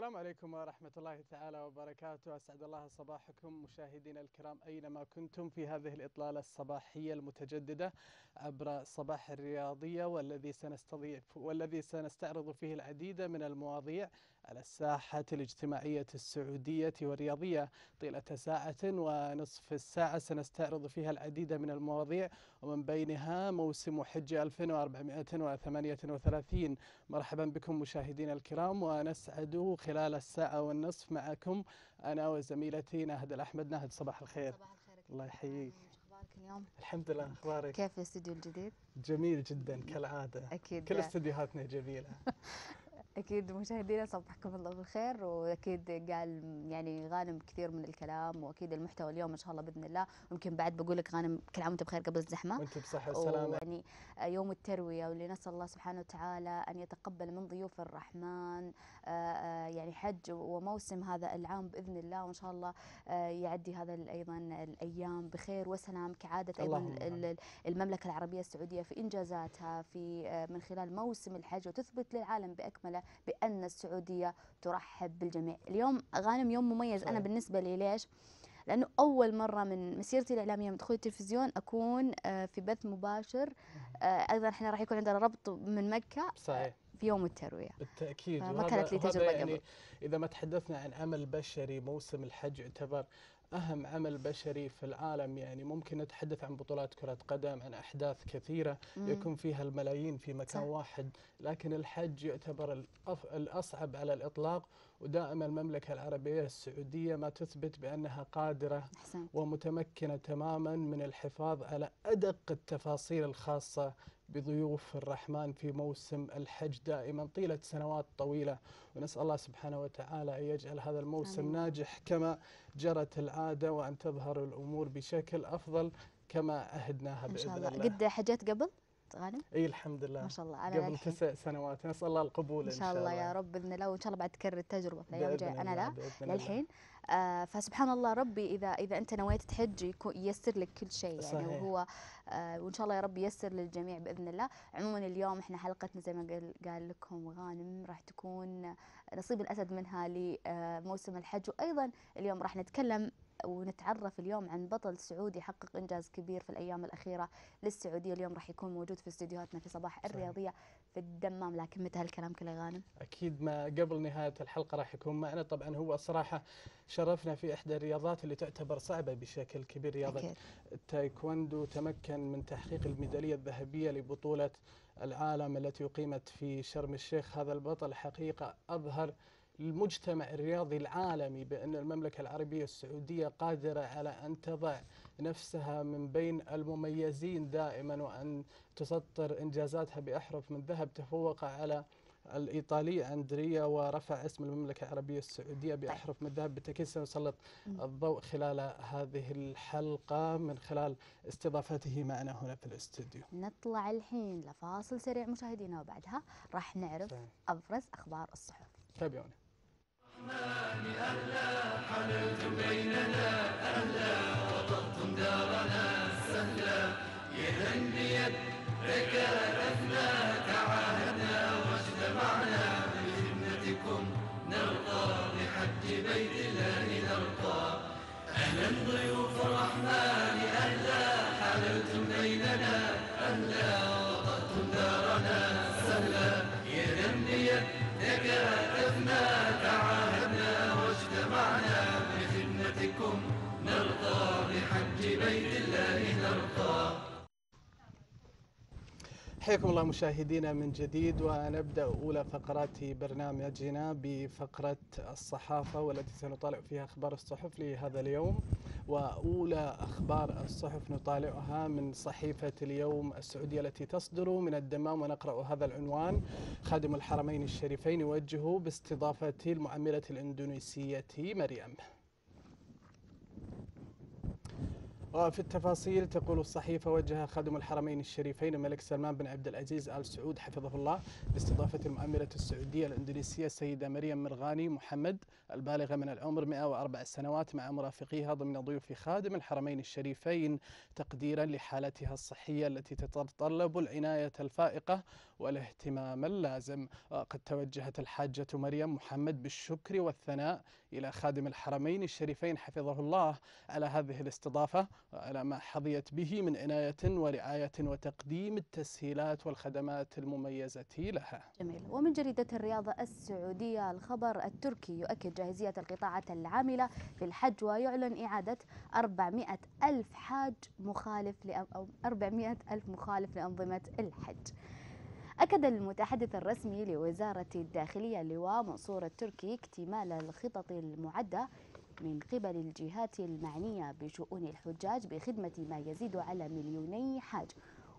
السلام عليكم ورحمة الله تعالى وبركاته، أسعد الله صباحكم مشاهدينا الكرام أينما كنتم في هذه الإطلالة الصباحية المتجددة عبر صباح الرياضية، والذي سنستعرض فيه العديد من المواضيع على الساحة الاجتماعية السعودية والرياضية طيلة ساعة ونصف الساعة. سنستعرض فيها العديد من المواضيع ومن بينها موسم حج 1438. مرحبا بكم مشاهدينا الكرام، ونسعد خلال الساعة والنصف معكم أنا وزميلتي ناهد الأحمد. ناهد صباح الخير. صباح الخير. الله يحييك. أخبارك اليوم؟ الحمد لله. أخبارك؟ كيف الاستديو الجديد؟ جميل جدا كالعادة. أكيد كل استديوهاتنا جميلة. أكيد مشاهدينا صبحكم الله بالخير، وأكيد قال يعني غانم كثير من الكلام، وأكيد المحتوى اليوم إن شاء الله بإذن الله. ويمكن بعد بقول لك غانم كل عام وأنت بخير قبل الزحمة. وأنت بصحة وسلامة. يعني يوم التروية، واللي نسأل الله سبحانه وتعالى أن يتقبل من ضيوف الرحمن يعني حج وموسم هذا العام بإذن الله، وإن شاء الله يعدي هذا أيضا الأيام بخير وسلام كعادة أيضا المملكة العربية السعودية في إنجازاتها في من خلال موسم الحج، وتثبت للعالم بأكمله بأن السعودية ترحب بالجميع. اليوم غانم يوم مميز أنا بالنسبة لي، ليش؟ لأنه أول مرة من مسيرتي الإعلامية من دخول التلفزيون أكون في بث مباشر. أيضا إحنا راح يكون عندنا ربط من مكة. صحيح. في يوم التروية بالتأكيد. ما كانت لي تجربة يعني قبل. إذا ما تحدثنا عن عمل بشري، موسم الحج يعتبر أهم عمل بشري في العالم. يعني ممكن نتحدث عن بطولات كرة قدم، عن أحداث كثيرة يكون فيها الملايين في مكان واحد، لكن الحج يعتبر الأصعب على الإطلاق. ودائما المملكة العربية السعودية ما تثبت بأنها قادرة ومتمكنة تماما من الحفاظ على أدق التفاصيل الخاصة بضيوف الرحمن في موسم الحج دائما طيلة سنوات طويلة. ونسأل الله سبحانه وتعالى أن يجعل هذا الموسم ناجح كما جرت العادة، وأن تظهر الأمور بشكل أفضل كما عهدناها بإذن الله. إن شاء الله. قد حجت قبل؟ غانم؟ اي الحمد لله ما شاء الله أنا قبل 9 سنوات. نسأل الله القبول إن شاء الله يا رب بإذن الله، وإن شاء الله بعد تكرر التجربة في الأيام الجاية. أنا لا للحين فسبحان الله ربي إذا أنت نويت تحج ييسر لك كل شيء يعني. وهو وإن شاء الله يا رب ييسر للجميع بإذن الله. عموما اليوم إحنا حلقتنا زي ما قال لكم غانم راح تكون نصيب الأسد منها لموسم الحج، وأيضا اليوم راح نتكلم ونتعرف اليوم عن بطل سعودي حقق إنجاز كبير في الأيام الأخيرة للسعودية. اليوم راح يكون موجود في استديوهاتنا في صباح الرياضية في الدمام. لكن متى هالكلام كله غانم؟ أكيد ما قبل نهاية الحلقة راح يكون معنا. طبعا هو صراحة شرفنا في إحدى الرياضات اللي تعتبر صعبة بشكل كبير، رياضة التايكوندو. تمكن من تحقيق الميدالية الذهبية لبطولة العالم التي أقيمت في شرم الشيخ. هذا البطل حقيقة أظهر المجتمع الرياضي العالمي بأن المملكة العربية السعودية قادرة على أن تضع نفسها من بين المميزين دائما، وأن تسطر إنجازاتها بأحرف من ذهب. تفوق على الإيطالية أندريا ورفع اسم المملكة العربية السعودية بأحرف من ذهب. بالتأكيد سنسلط الضوء خلال هذه الحلقة من خلال استضافته معنا هنا في الاستوديو. نطلع الحين لفاصل سريع مشاهدينا، وبعدها راح نعرف أبرز أخبار الصحف. تابعونا. أهلا حللت بيننا، أهلا وطنتم دارنا سهلا. يهنيت لك أهلنا، تعاهدنا واجتمعنا بخدمتكم نرضى لحج بيت الله نرضى. أهلا ضيوف الرحمن، أهلا حللتم بيننا، أهلا وطنتم دارنا سهلا. يهنيت لك أهلنا، نرضى لحج بيت الله نرضى. حياكم الله مشاهدينا من جديد، ونبدأ أولى فقرات برنامجنا بفقرة الصحافة والتي سنطالع فيها أخبار الصحف لهذا اليوم. وأولى أخبار الصحف نطالعها من صحيفة اليوم السعودية التي تصدر من الدمام، ونقرأ هذا العنوان: خادم الحرمين الشريفين يوجه باستضافة المعملة الإندونيسية مريم. وفي التفاصيل تقول الصحيفة: وجه خادم الحرمين الشريفين الملك سلمان بن عبد العزيز آل سعود حفظه الله باستضافة المؤملة السعودية الإندونيسية السيدة مريم مرغاني محمد البالغة من العمر 104 سنوات مع مرافقيها ضمن ضيوف خادم الحرمين الشريفين تقديرا لحالتها الصحية التي تتطلب العناية الفائقة والاهتمام اللازم. وقد توجهت الحاجة مريم محمد بالشكر والثناء إلى خادم الحرمين الشريفين حفظه الله على هذه الاستضافة وعلى ما حظيت به من عناية ورعاية وتقديم التسهيلات والخدمات المميزة لها. جميل. ومن جريدة الرياضة السعودية الخبر: التركي يؤكد جاهزية القطاعات العاملة في الحج ويعلن إعادة 400,000 حاج مخالف أو 400,000 مخالف لأنظمة الحج. أكد المتحدث الرسمي لوزارة الداخلية اللواء منصور التركي اكتمال الخطط المعدة من قبل الجهات المعنية بشؤون الحجاج بخدمة ما يزيد على 2 مليون حاج.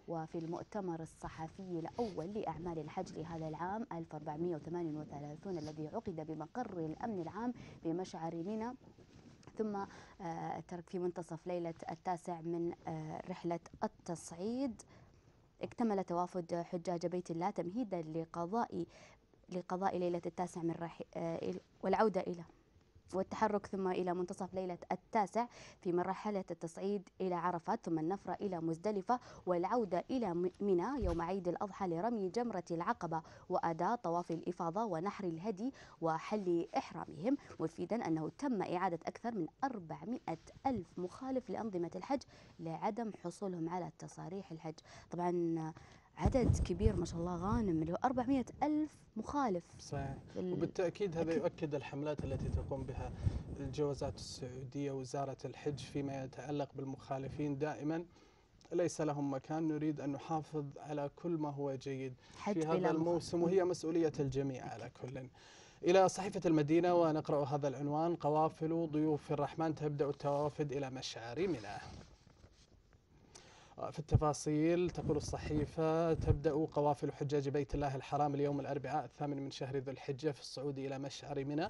وفي المؤتمر الصحفي الأول لأعمال الحج لهذا العام 1438 الذي عقد بمقر الأمن العام بمشعر منى ثم ترك في منتصف ليلة 9 من رحلة التصعيد، اكتمل توافد حجاج بيت الله تمهيدا لقضاء ليلة 9 من والعودة إلى والتحرك ثم إلى منتصف ليلة 9 في مرحلة التصعيد إلى عرفات ثم النفر إلى مزدلفة والعودة إلى منى يوم عيد الأضحى لرمي جمرة العقبة وأداء طواف الإفاضة ونحر الهدي وحل إحرامهم، مفيدا أنه تم إعادة أكثر من 400,000 مخالف لأنظمة الحج لعدم حصولهم على تصاريح الحج. طبعا عدد كبير ما شاء الله غانم، اللي هو 400,000 مخالف. صحيح. وبالتأكيد هذا يؤكد الحملات التي تقوم بها الجوازات السعودية وزارة الحج فيما يتعلق بالمخالفين، دائما ليس لهم مكان. نريد أن نحافظ على كل ما هو جيد في هذا الموسم وهي مسؤولية الجميع على كل. إلى صحيفة المدينة ونقرأ هذا العنوان: قوافل ضيوف الرحمن تبدأ التوافد إلى مشعر منى. في التفاصيل تقول الصحيفة: تبدأ قوافل حجاج بيت الله الحرام اليوم الأربعاء 8 من شهر ذو الحجة في الصعود إلى مشعر منى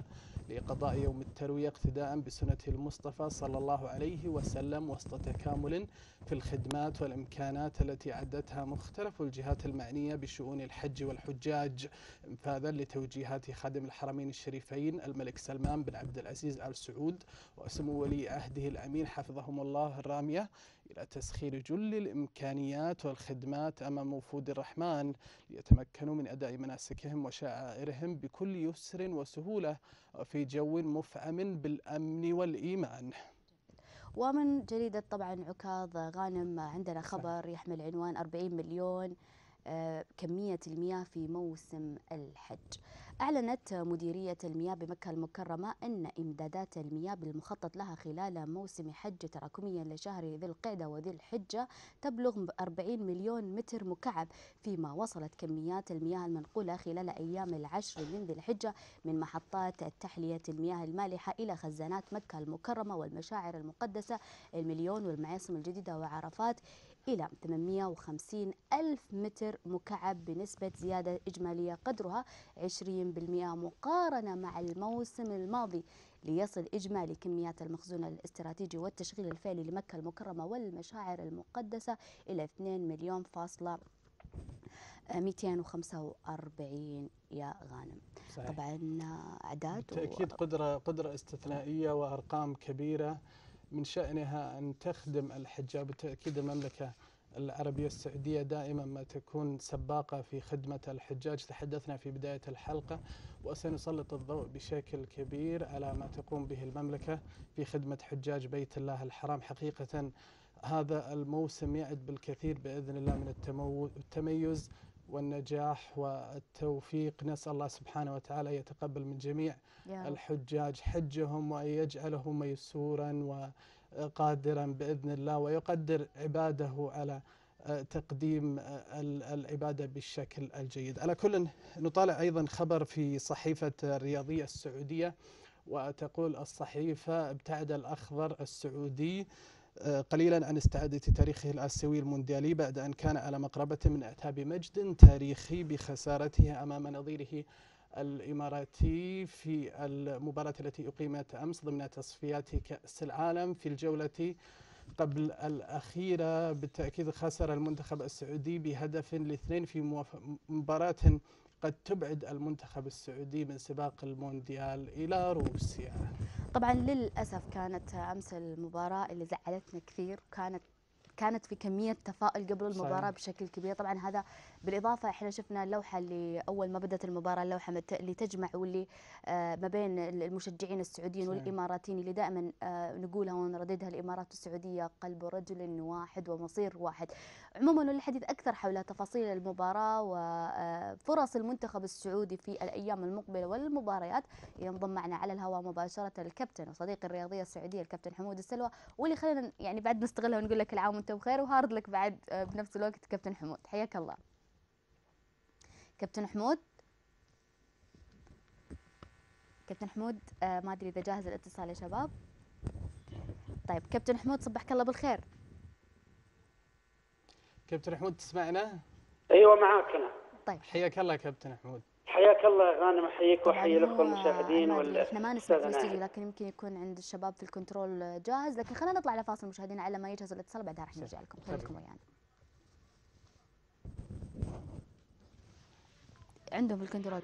لقضاء يوم التروية اقتداء بسنة المصطفى صلى الله عليه وسلم وسط تكامل في الخدمات والإمكانات التي أعدتها مختلف الجهات المعنية بشؤون الحج والحجاج، انفاذا لتوجيهات خادم الحرمين الشريفين الملك سلمان بن عبد العزيز آل سعود وسمو ولي عهده الأمين حفظهم الله الرامية إلى تسخير جل الإمكانيات والخدمات أمام وفود الرحمن ليتمكنوا من أداء مناسكهم وشعائرهم بكل يسر وسهولة في جو مفعم بالأمن والإيمان. ومن جريدة طبعا عكاظ غانم عندنا خبر يحمل عنوان 40 مليون كمية المياه في موسم الحج. أعلنت مديرية المياه بمكة المكرمة أن إمدادات المياه بالمخطط لها خلال موسم حج تراكميا لشهر ذي القعدة وذي الحجة تبلغ 40 مليون متر مكعب، فيما وصلت كميات المياه المنقولة خلال أيام 10 من ذي الحجة من محطات تحلية المياه المالحة إلى خزانات مكة المكرمة والمشاعر المقدسة 1 مليون والمعاصم الجديدة وعرفات إلى 850,000 متر مكعب بنسبة زيادة إجمالية قدرها 20% مقارنة مع الموسم الماضي، ليصل إجمالي كميات المخزون الاستراتيجي والتشغيل الفعلي لمكة المكرمة والمشاعر المقدسة إلى 2,245,000 يا غانم. صحيح. طبعا أعداد بالتأكيد قدرة استثنائية وأرقام كبيرة من شأنها أن تخدم الحجاج. بالتأكيد المملكة العربية السعودية دائما ما تكون سباقة في خدمة الحجاج، تحدثنا في بداية الحلقة، وسنسلط الضوء بشكل كبير على ما تقوم به المملكة في خدمة حجاج بيت الله الحرام. حقيقة هذا الموسم يعد بالكثير بإذن الله من التميز والنجاح والتوفيق. نسأل الله سبحانه وتعالى يتقبل من جميع الحجاج حجهم وأن يجعله ميسورا وقادرا بإذن الله، ويقدر عباده على تقديم العبادة بالشكل الجيد. على كل نطالع أيضا خبر في صحيفة الرياضية السعودية وتقول الصحيفة: ابتعد الأخضر السعودي قليلا عن استعادة تاريخه الآسيوي المونديالي بعد أن كان على مقربة من إعتاب مجد تاريخي بخسارته أمام نظيره الإماراتي في المباراة التي أقيمت أمس ضمن تصفيات كأس العالم في الجولة قبل الأخيرة بالتأكيد خسر المنتخب السعودي بهدف ل2 في مباراة قد تبعد المنتخب السعودي من سباق المونديال إلى روسيا. طبعا للأسف كانت أمس المباراة اللي زعلتنا كثير، كانت في كمية تفاؤل قبل المباراة صحيح. بشكل كبير. طبعا هذا بالإضافة احنا شفنا اللوحة اللي أول ما بدأت المباراة، اللوحة اللي تجمع واللي ما بين المشجعين السعوديين صحيح. والإماراتيين اللي دائما نقولها ونرددها، الإمارات السعودية قلب رجل واحد ومصير واحد. عموما الحديث أكثر حول تفاصيل المباراة وفرص المنتخب السعودي في الأيام المقبلة والمباريات. ينضم معنا على الهواء مباشرة الكابتن وصديق الرياضية السعودية الكابتن حمود السلوى، واللي خلينا يعني بعد نستغلها ونقول لك العام وانت بخير، وهارد لك بعد بنفس الوقت كابتن حمود. حياك الله كابتن حمود. كابتن حمود ما ادري اذا جاهز الاتصال يا شباب. طيب كابتن حمود صبحك الله بالخير. كابتن حمود تسمعنا؟ ايوه معاك انا. طيب حياك الله كابتن حمود. حياك الله يا غانم، احييك واحيي الاخوه المشاهدين. احنا ما نسمع في الاستديو لكن يمكن يكون عند الشباب في الكنترول جاهز، لكن خلينا نطلع لفاصل مشاهدين على ما يجهز الاتصال بعدها راح نرجع لكم. خليكم ويانا. عندهم في الكنترول.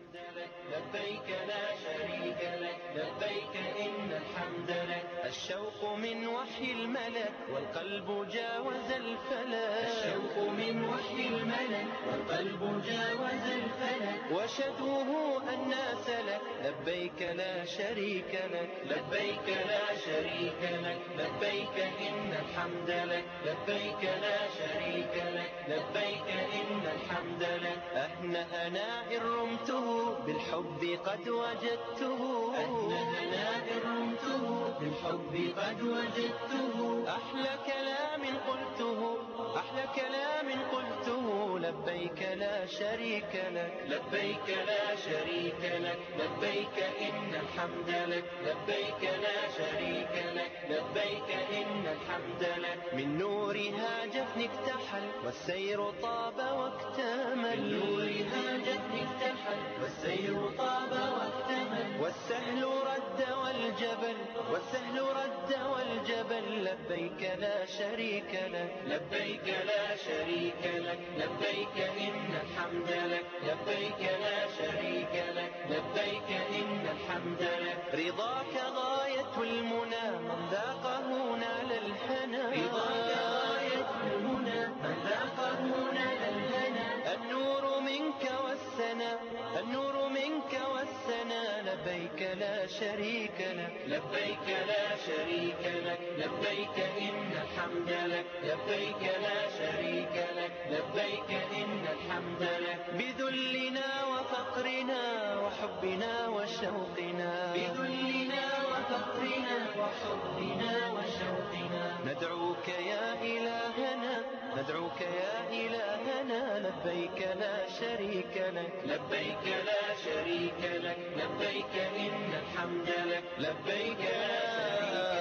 لبيك لا شريك لك، لبيك ان الحمد لك، الشوق من وحي الملك والقلب جاوز الفلك، الشوق من وحي الملك والقلب جاوز الفلك، وشدوه الناس لك، لبيك لا شريك لك، لبيك لا شريك لك، لبيك ان الحمد لك، لبيك لا شريك لك، لبيك ان الحمد لك، اهنأ انا رمته بالحب قد وجدته، أنا رمته بالحب قد وجدته، أحلى كلام قلته، أحلى كلام قلته، لبيك لا شريك لك، لبيك لا شريك لك، لبيك إن الحمد لك، لبيك لا شريك لك، لبيك إن الحمد لك، من نورها جفن اكتحل والسير طاب واكتمل، من نورها جفن اكتحل والسير طاب واكتمل، والسهل رد والجبل، والسهل رد والجبل، لبيك لا شريك لك، لبيك لا شريك لك، لبيك إن الحمد لك، لبيك لا شريك لك، لبيك إن الحمد لك، رضاك غاية المنى من ذاقه نال الحنى، رضاك غاية المنى من ذاقه نال الحنى، النور منك والسنا، النور منك والسنا، لبيك لا شريك لك، لبيك لا شريك لك، لبيك إن الحمد لك، لبيك لا شريك لك، لبيك إن الحمد لك، بذلنا وفقرنا وحبنا وشوقنا، بذلنا وفقرنا وحبنا وشوقنا، ندعوك يا إلهنا، ندعوك يا إلهنا، لبيك لا شريك لك، لبيك لا شريك لك، لبيك إن الحمد لك، لبيك لا شريك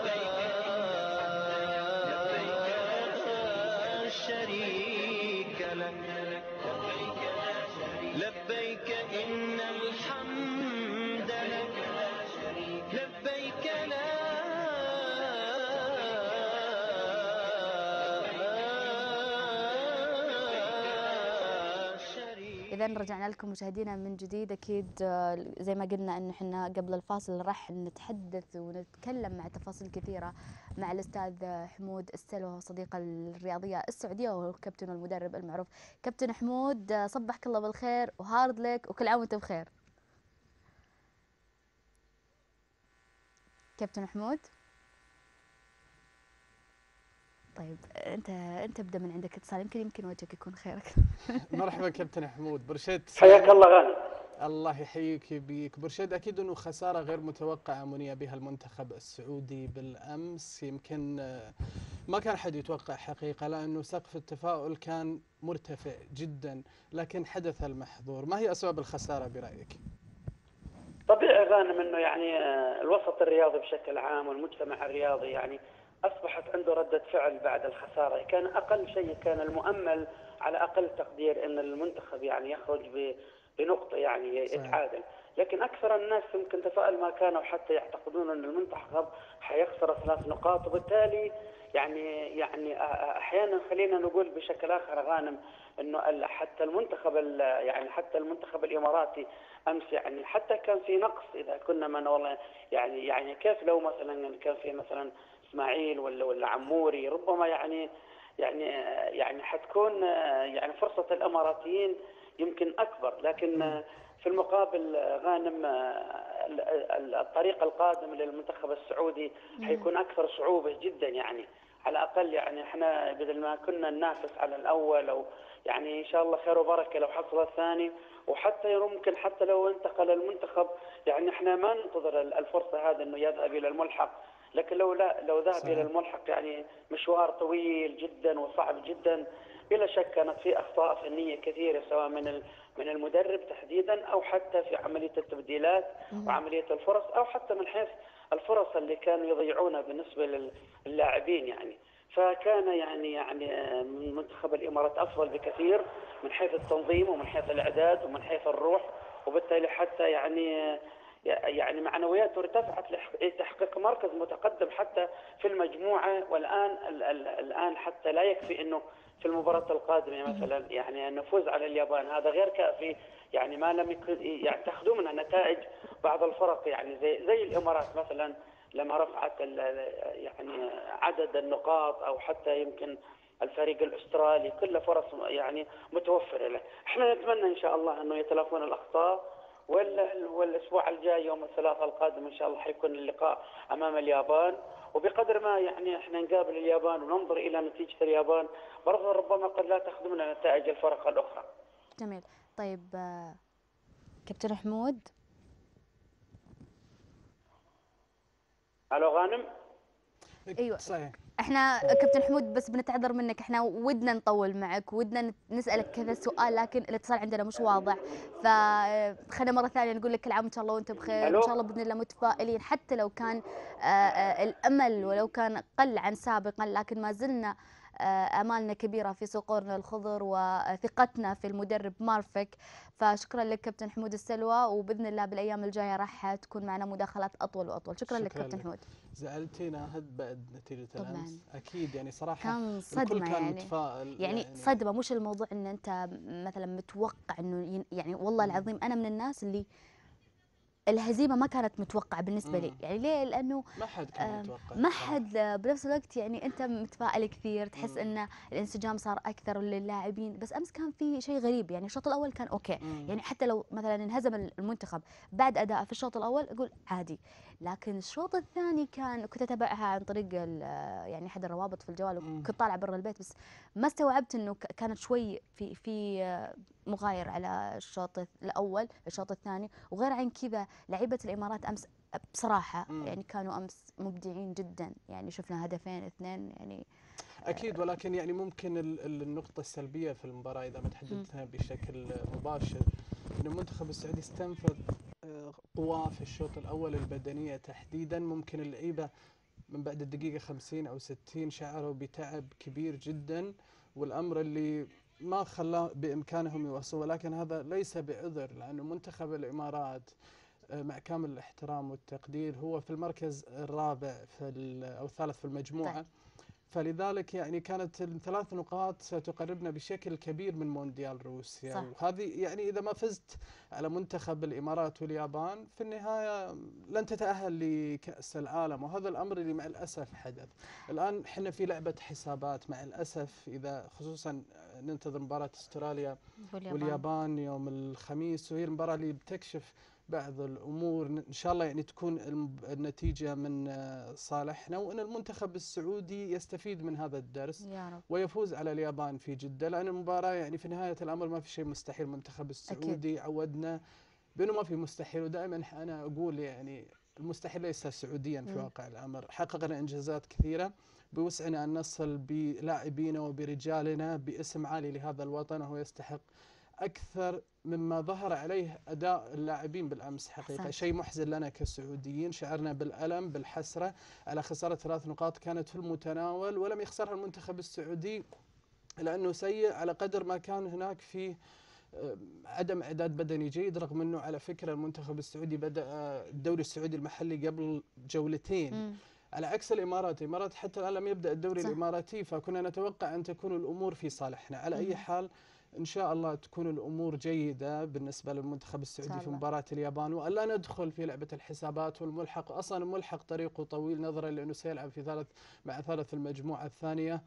لك، لبيك لا شريك لك، لبيك إن الحمد لك، لبيك لا إذا رجعنا لكم مشاهدينا من جديد. أكيد زي ما قلنا أن احنا قبل الفاصل راح نتحدث ونتكلم مع تفاصيل كثيرة مع الأستاذ حمود السلوى وصديق الرياضية السعودية والكابتن والمدرب المعروف. كابتن حمود صبحك الله بالخير وهارد لك وكل عام وأنت بخير. كابتن حمود طيب انت ابدا من عندك اتصال، يمكن وجهك يكون خيرك. مرحبا كابتن حمود. برشيد حياك الله غانم. الله يحييك بيك برشيد. اكيد انه خساره غير متوقعه مني بها المنتخب السعودي بالامس، يمكن ما كان حد يتوقع حقيقه لانه سقف التفاؤل كان مرتفع جدا، لكن حدث المحظور. ما هي اسباب الخساره برايك؟ طبيعي غانم انه يعني الوسط الرياضي بشكل عام والمجتمع الرياضي يعني أصبحت عنده ردة فعل بعد الخسارة. كان أقل شيء، كان المؤمل على أقل تقدير أن المنتخب يعني يخرج بنقطة يعني يتعادل، لكن أكثر الناس يمكن تفائل ما كانوا حتى يعتقدون أن المنتخب حيخسر 3 نقاط، وبالتالي يعني أحيانا خلينا نقول بشكل آخر غانم أنه حتى المنتخب يعني حتى المنتخب الإماراتي أمس يعني حتى كان في نقص. إذا كنا من والله يعني كيف لو مثلا كان في مثلا إسماعيل ولا عموري، ربما يعني حتكون يعني فرصة الإماراتيين يمكن أكبر. لكن في المقابل غانم الطريق القادم للمنتخب السعودي حيكون أكثر صعوبة جدا، يعني على الأقل يعني احنا بدل ما كنا ننافس على الأول أو يعني إن شاء الله خير وبركة لو حصل الثاني، وحتى ممكن حتى لو انتقل المنتخب يعني احنا ما ننتظر الفرصة هذا أنه يذهب إلى الملحق، لكن لو ذهب إلى الملحق يعني مشوار طويل جدا وصعب جدا. بلا شك كانت في أخطاء فنية كثيرة سواء من المدرب تحديدا أو حتى في عملية التبديلات وعملية الفرص، أو حتى من حيث الفرص اللي كانوا يضيعونها بالنسبة للاعبين. يعني فكان يعني منتخب الإمارات أفضل بكثير من حيث التنظيم ومن حيث الإعداد ومن حيث الروح، وبالتالي حتى يعني معنوياته ارتفعت لتحقيق مركز متقدم حتى في المجموعة. والآن الآن حتى لا يكفي أنه في المباراة القادمة مثلا يعني النفوذ على اليابان هذا غير كافي، يعني ما لم يعني تاخذوا منها نتائج بعض الفرق، يعني زي الإمارات مثلا لما رفعت يعني عدد النقاط أو حتى يمكن الفريق الأسترالي كل فرص يعني متوفرة له. احنا نتمنى إن شاء الله أنه يتلافون الأخطاء، والاسبوع الجاي يوم الثلاثاء القادم ان شاء الله حيكون اللقاء امام اليابان، وبقدر ما يعني احنا نقابل اليابان وننظر الى نتيجه اليابان برضه ربما قد لا تخدمنا نتائج الفرق الاخرى. جميل. طيب كابتن حمود. الو غانم. ايوه صحيح. احنا كابتن حمود بس بنتعذر منك، احنا ودنا نطول معك، ودنا نسالك كذا سؤال لكن الاتصال عندنا مش واضح، فخلينا مره ثانيه نقول لك كل عام ان شاء الله وانت بخير، ان شاء الله باذن الله متفائلين حتى لو كان الامل ولو كان قل عن سابقا، لكن ما زلنا امالنا كبيره في صقورنا الخضر وثقتنا في المدرب مارفك. فشكرا لك كابتن حمود السلوى، وباذن الله بالايام الجايه راح تكون معنا مداخلات اطول واطول. شكرا لك كابتن حمود. زعلتينا هد بعد نتيجه الامس اكيد، يعني صراحه كان صدمه، كان يعني متفائل يعني صدمه، مش الموضوع ان انت مثلا متوقع انه يعني والله العظيم انا من الناس اللي الهزيمه ما كانت متوقعه بالنسبه لي، يعني ليه؟ لانه ما حد كان متوقع، ما حد بنفس الوقت يعني انت متفائل كثير، تحس ان الانسجام صار اكثر للاعبين، بس امس كان في شيء غريب، يعني الشوط الاول كان اوكي، يعني حتى لو مثلا انهزم المنتخب بعد اداءه في الشوط الاول اقول عادي، لكن الشوط الثاني كنت اتابعها عن طريق يعني احد الروابط في الجوال وكنت طالعه برا البيت، بس ما استوعبت انه كانت شوي في مغاير على الشوط الاول الشوط الثاني. وغير عن كذا لعيبه الامارات امس بصراحه يعني كانوا امس مبدعين جدا، يعني شفنا هدفين 2 يعني اكيد، ولكن يعني ممكن النقطه السلبيه في المباراه اذا ما تحددتها بشكل مباشر ان المنتخب السعودي استنفذ قواه في الشوط الاول البدنيه تحديدا، ممكن اللعيبه من بعد الدقيقه 50 او 60 شعروا بتعب كبير جدا، والامر اللي ما خلاه بامكانهم يوصلوا، ولكن هذا ليس بعذر لانه منتخب الامارات مع كامل الاحترام والتقدير هو في المركز الرابع او الثالث في المجموعه، فلذلك يعني كانت ال3 نقاط ستقربنا بشكل كبير من مونديال روسيا، يعني وهذه يعني اذا ما فزت على منتخب الامارات واليابان في النهايه لن تتاهل لكاس العالم، وهذا الامر اللي مع الاسف حدث. الان احنا في لعبه حسابات مع الاسف، اذا خصوصا ننتظر مباراه استراليا واليابان يوم الخميس، وهي المباراه اللي بتكشف بعض الامور، ان شاء الله يعني تكون النتيجه من صالحنا، وان المنتخب السعودي يستفيد من هذا الدرس يا رب ويفوز على اليابان في جده، لان المباراه يعني في نهايه الامر ما في شيء مستحيل. المنتخب السعودي أكيد عودنا بانه ما في مستحيل، ودائما انا اقول يعني المستحيل ليس سعوديا في واقع الامر، حققنا انجازات كثيره بوسعنا ان نصل بلاعبينا وبرجالنا باسم عالي لهذا الوطن، وهو يستحق أكثر مما ظهر عليه أداء اللاعبين بالأمس حقيقة، شيء محزن لنا كسعوديين، شعرنا بالألم بالحسرة على خسارة 3 نقاط كانت في المتناول ولم يخسرها المنتخب السعودي لأنه سيء على قدر ما كان هناك فيه عدم اعداد بدني جيد، رغم انه على فكره المنتخب السعودي بدا الدوري السعودي المحلي قبل جولتين على عكس الامارات. الامارات حتى الان لم يبدا الدوري الاماراتي، فكنا نتوقع ان تكون الامور في صالحنا. على اي حال ان شاء الله تكون الامور جيده بالنسبه للمنتخب السعودي في مباراه اليابان، والا ندخل في لعبه الحسابات والملحق. اصلا الملحق طريقه طويل نظرا لانه سيلعب في ثالث المجموعه الثانيه،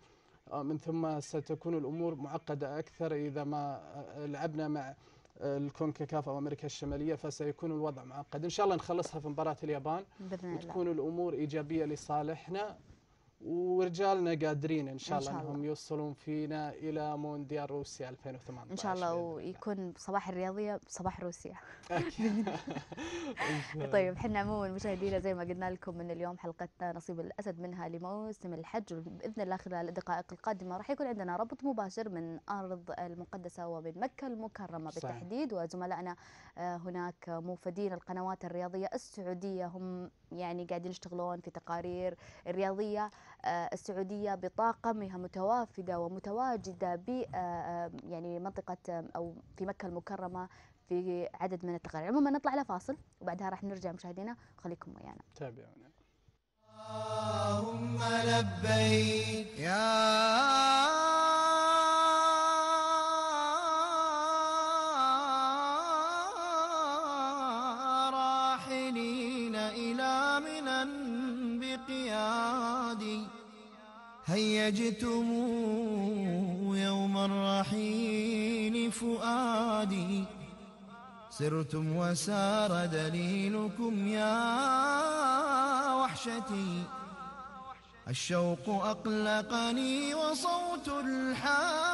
من ثم ستكون الامور معقده اكثر. اذا ما لعبنا مع الكونكاكاف او امريكا الشماليه فسيكون الوضع معقد. ان شاء الله نخلصها في مباراه اليابان وتكون الامور ايجابيه لصالحنا، ورجالنا قادرين إن شاء الله أنهم يوصلون فينا إلى مونديال روسيا 2018 إن شاء الله، ويكون صباح الرياضية صباح روسيا. طيب حنا عموما مشاهدينا زي ما قلنا لكم من اليوم حلقتنا نصيب الأسد منها لموسم الحج، بإذن الله خلال الدقائق القادمة راح يكون عندنا ربط مباشر من أرض المقدسة ومن مكة المكرمة بالتحديد، وزملائنا هناك موفدين القنوات الرياضية السعودية هم يعني قاعدين يشتغلون في تقارير الرياضية السعودية بطاقمها متوافدة ومتواجدة ب يعني منطقة أو في مكة المكرمة في عدد من التقارير. عموما نطلع على فاصل وبعدها راح نرجع مشاهدينا، خليكم ويانا تابعونا. اللهم لبيك يا هيا جئتم يوم الرحيل فؤادي سرتم وسار دليلكم يا وحشتي الشوق أقلقني وصوت الحادي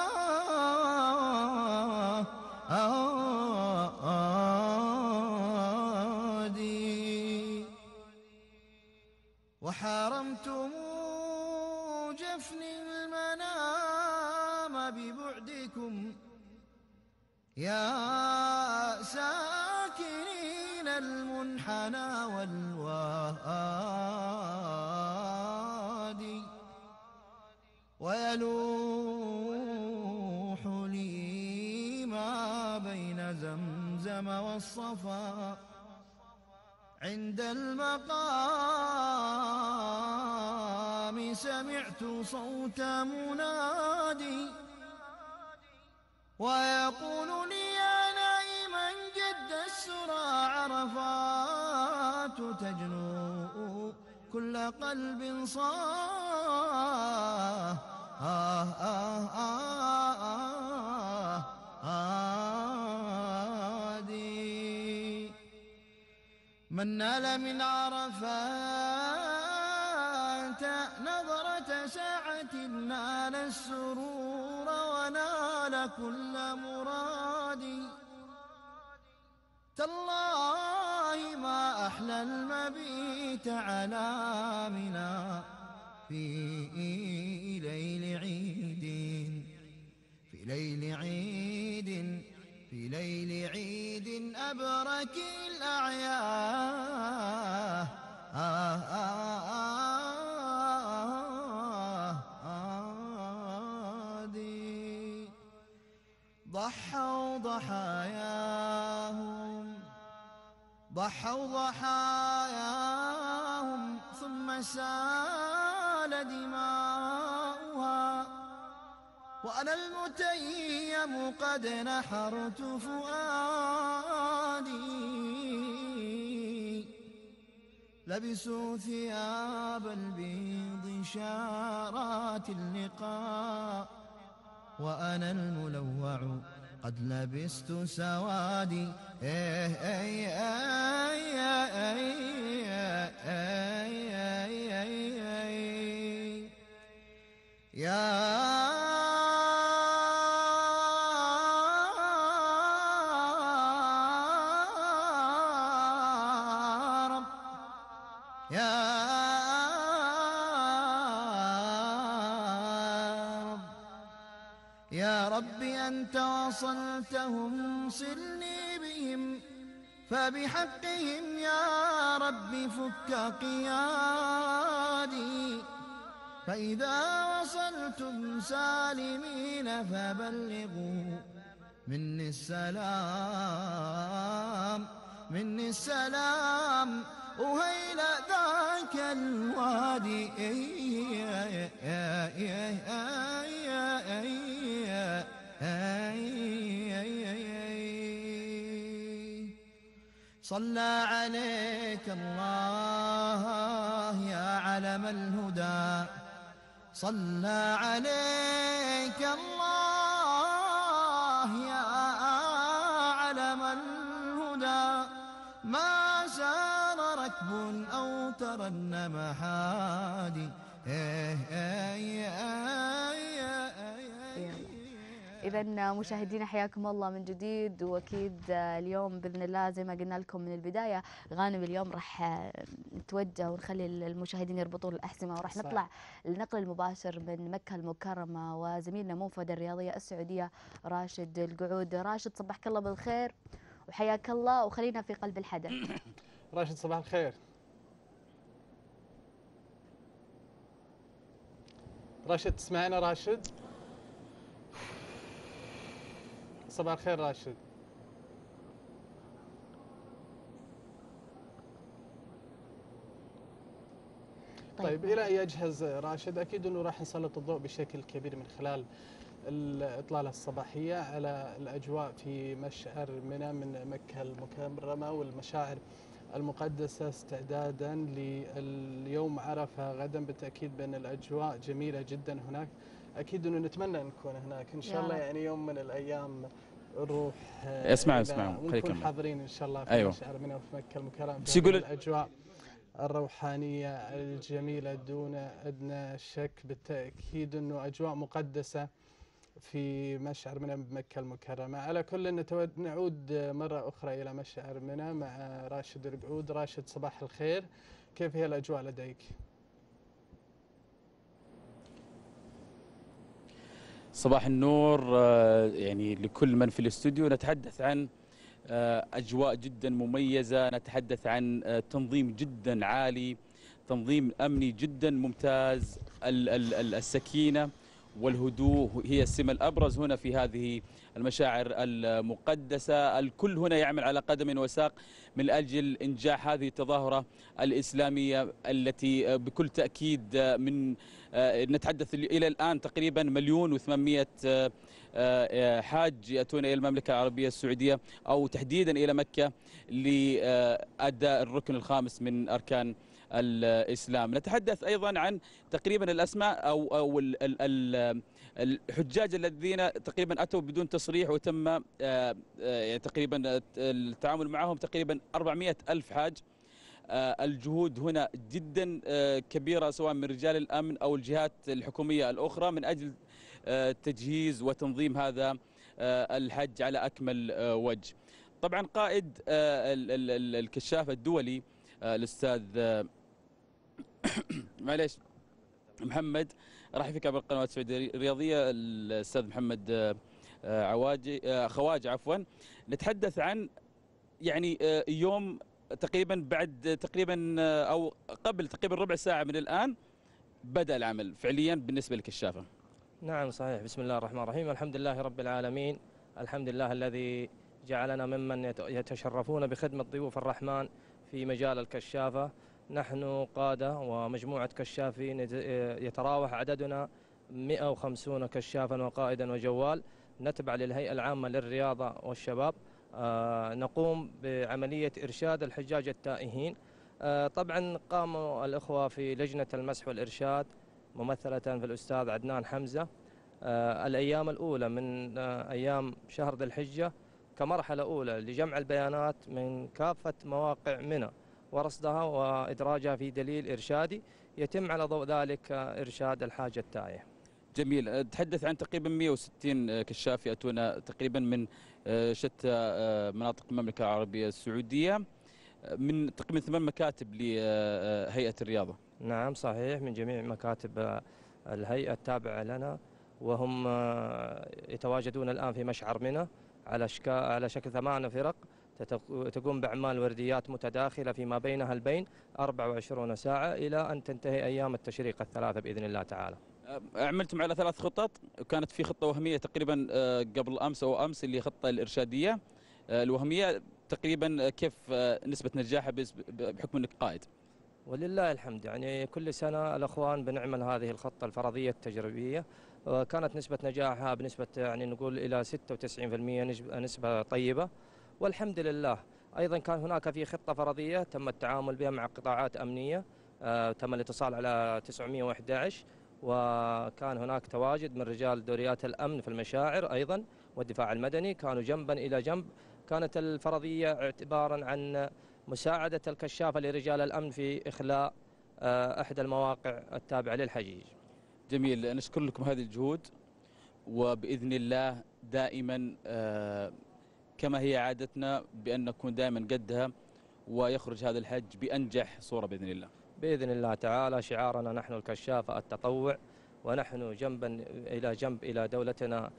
وحرمتم يا ساكنين المنحنى والوادي ويلوح لي ما بين زمزم والصفا عند المقام سمعت صوت منادي ويقول لي نائما جد السرى عرفات تجنو كل قلب صادي من نال من عرفات نظرة ساعة نال السرور ونال كل مرادي تالله ما أحلى المبيت على منى في ليل عيد أبرك الأعياد ضحوا ضحاياهم ثم سال دماؤها وأنا المتيم قد نحرت فؤادي لبسوا ثياب البيض شارات اللقاء وأنا الملوع قد لبست سوادي يا رب أنت وصلتهم صلني بهم فبحقهم يا رب فك قيادي فإذا وصلتم سالمين فبلغوا مني السلام مني السلام وهيلا ذاك الوادي صلى عليك الله يا علم الهدى صلى عليك الله يا علم الهدى ما سار ركب أو ترنم حادي. إذا مشاهدينا حياكم الله من جديد، وأكيد اليوم بإذن الله زي ما قلنا لكم من البداية غانم اليوم راح نتوجه ونخلي المشاهدين يربطون الأحزمة وراح نطلع النقل المباشر من مكة المكرمة وزميلنا موفد الرياضية السعودية راشد القعود. راشد صبحك الله بالخير وحياك الله وخلينا في قلب الحدث. راشد صباح الخير. راشد تسمعنا؟ راشد صباح الخير. راشد طيب إلى يجهز راشد أكيد أنه راح نسلط الضوء بشكل كبير من خلال الإطلالة الصباحية على الأجواء في مشعر منى من مكة المكرمة والمشاعر المقدسة استعدادا لليوم عرفة غدا. بالتأكيد بأن الأجواء جميلة جدا هناك، أكيد أنه نتمنى نكون هناك إن شاء الله. يعني يوم من الأيام نروح اسمع ونكون حاضرين إن شاء الله في مشعر منى وفي مكة المكرمة في الأجواء الروحانية الجميلة دون أدنى شك. بالتأكيد أنه أجواء مقدسة في مشعر منى بمكة المكرمة. على كل نعود مرة أخرى إلى مشعر منى مع راشد القعود. راشد صباح الخير، كيف هي الأجواء لديك؟ صباح النور يعني لكل من في الاستوديو. نتحدث عن أجواء جدا مميزة، نتحدث عن تنظيم جدا عالي، تنظيم أمني جدا ممتاز، السكينة والهدوء هي السمة الأبرز هنا في هذه المشاعر المقدسة. الكل هنا يعمل على قدم وساق من أجل إنجاح هذه التظاهرة الإسلامية التي بكل تأكيد من نتحدث إلى الآن تقريبا 1,800,000 حاج يأتون إلى المملكة العربية السعودية أو تحديدا إلى مكة لأداء الركن الخامس من أركان الإسلام. نتحدث أيضا عن تقريبا الأسماء أو الحجاج الذين تقريبا أتوا بدون تصريح وتم تقريبا التعامل معهم تقريبا 400,000 حاج. الجهود هنا جدا كبيرة سواء من رجال الأمن أو الجهات الحكومية الأخرى من أجل تجهيز وتنظيم هذا الحج على أكمل وجه. طبعا قائد الكشاف الدولي الأستاذ معليش محمد راح في كابل القنوات السعودية الرياضية الأستاذ محمد عواجي خواجي عفوا، نتحدث عن يعني يوم تقريبا بعد تقريبا أو قبل تقريبا ربع ساعة من الآن بدأ العمل فعليا بالنسبة للكشافة. نعم صحيح. بسم الله الرحمن الرحيم، الحمد لله رب العالمين، الحمد لله الذي جعلنا ممن يتشرفون بخدمة ضيوف الرحمن في مجال الكشافة. نحن قادة ومجموعة كشافين يتراوح عددنا 150 كشافا وقائدا وجوال، نتبع للهيئة العامة للرياضة والشباب. نقوم بعملية إرشاد الحجاج التائهين. طبعا قاموا الأخوة في لجنة المسح والإرشاد ممثلة في الأستاذ عدنان حمزة الأيام الأولى من أيام شهر ذي الحجة كمرحلة أولى لجمع البيانات من كافة مواقع منى ورصدها وإدراجها في دليل إرشادي يتم على ضوء ذلك إرشاد الحاج التائه. جميل. تحدث عن تقريبا 160 كشاف يأتون تقريبا من شتى مناطق المملكة العربية السعودية من تقريبا 8 مكاتب لهيئة الرياضة. نعم صحيح، من جميع مكاتب الهيئة التابعة لنا، وهم يتواجدون الآن في مشعر منى على شكل 8 فرق تقوم بأعمال ورديات متداخلة فيما بينها البين 24 ساعة إلى أن تنتهي أيام التشريق الثلاثة بإذن الله تعالى. عملت على ثلاث خطط، وكانت في خطة وهمية تقريبا قبل أمس أو أمس اللي خطة الإرشادية الوهمية تقريبا كيف نسبة نجاحها بحكم أنك قائد؟ ولله الحمد، يعني كل سنة الأخوان بنعمل هذه الخطة الفرضية التجريبية، كانت نسبة نجاحها بنسبة يعني نقول إلى 96%، نسبة طيبة والحمد لله. أيضا كان هناك في خطة فرضية تم التعامل بها مع قطاعات أمنية، تم الاتصال على 911 وكان هناك تواجد من رجال دوريات الأمن في المشاعر أيضا والدفاع المدني، كانوا جنبا إلى جنب. كانت الفرضية اعتبارا عن مساعدة الكشافة لرجال الأمن في إخلاء أحد المواقع التابعة للحجيج. جميل، نشكر لكم هذه الجهود، وبإذن الله دائما كما هي عادتنا بأن نكون دائما قدها ويخرج هذا الحج بأنجح صورة بإذن الله. بإذن الله تعالى شعارنا نحن الكشافة التطوع، ونحن جنبا إلى جنب إلى دولتنا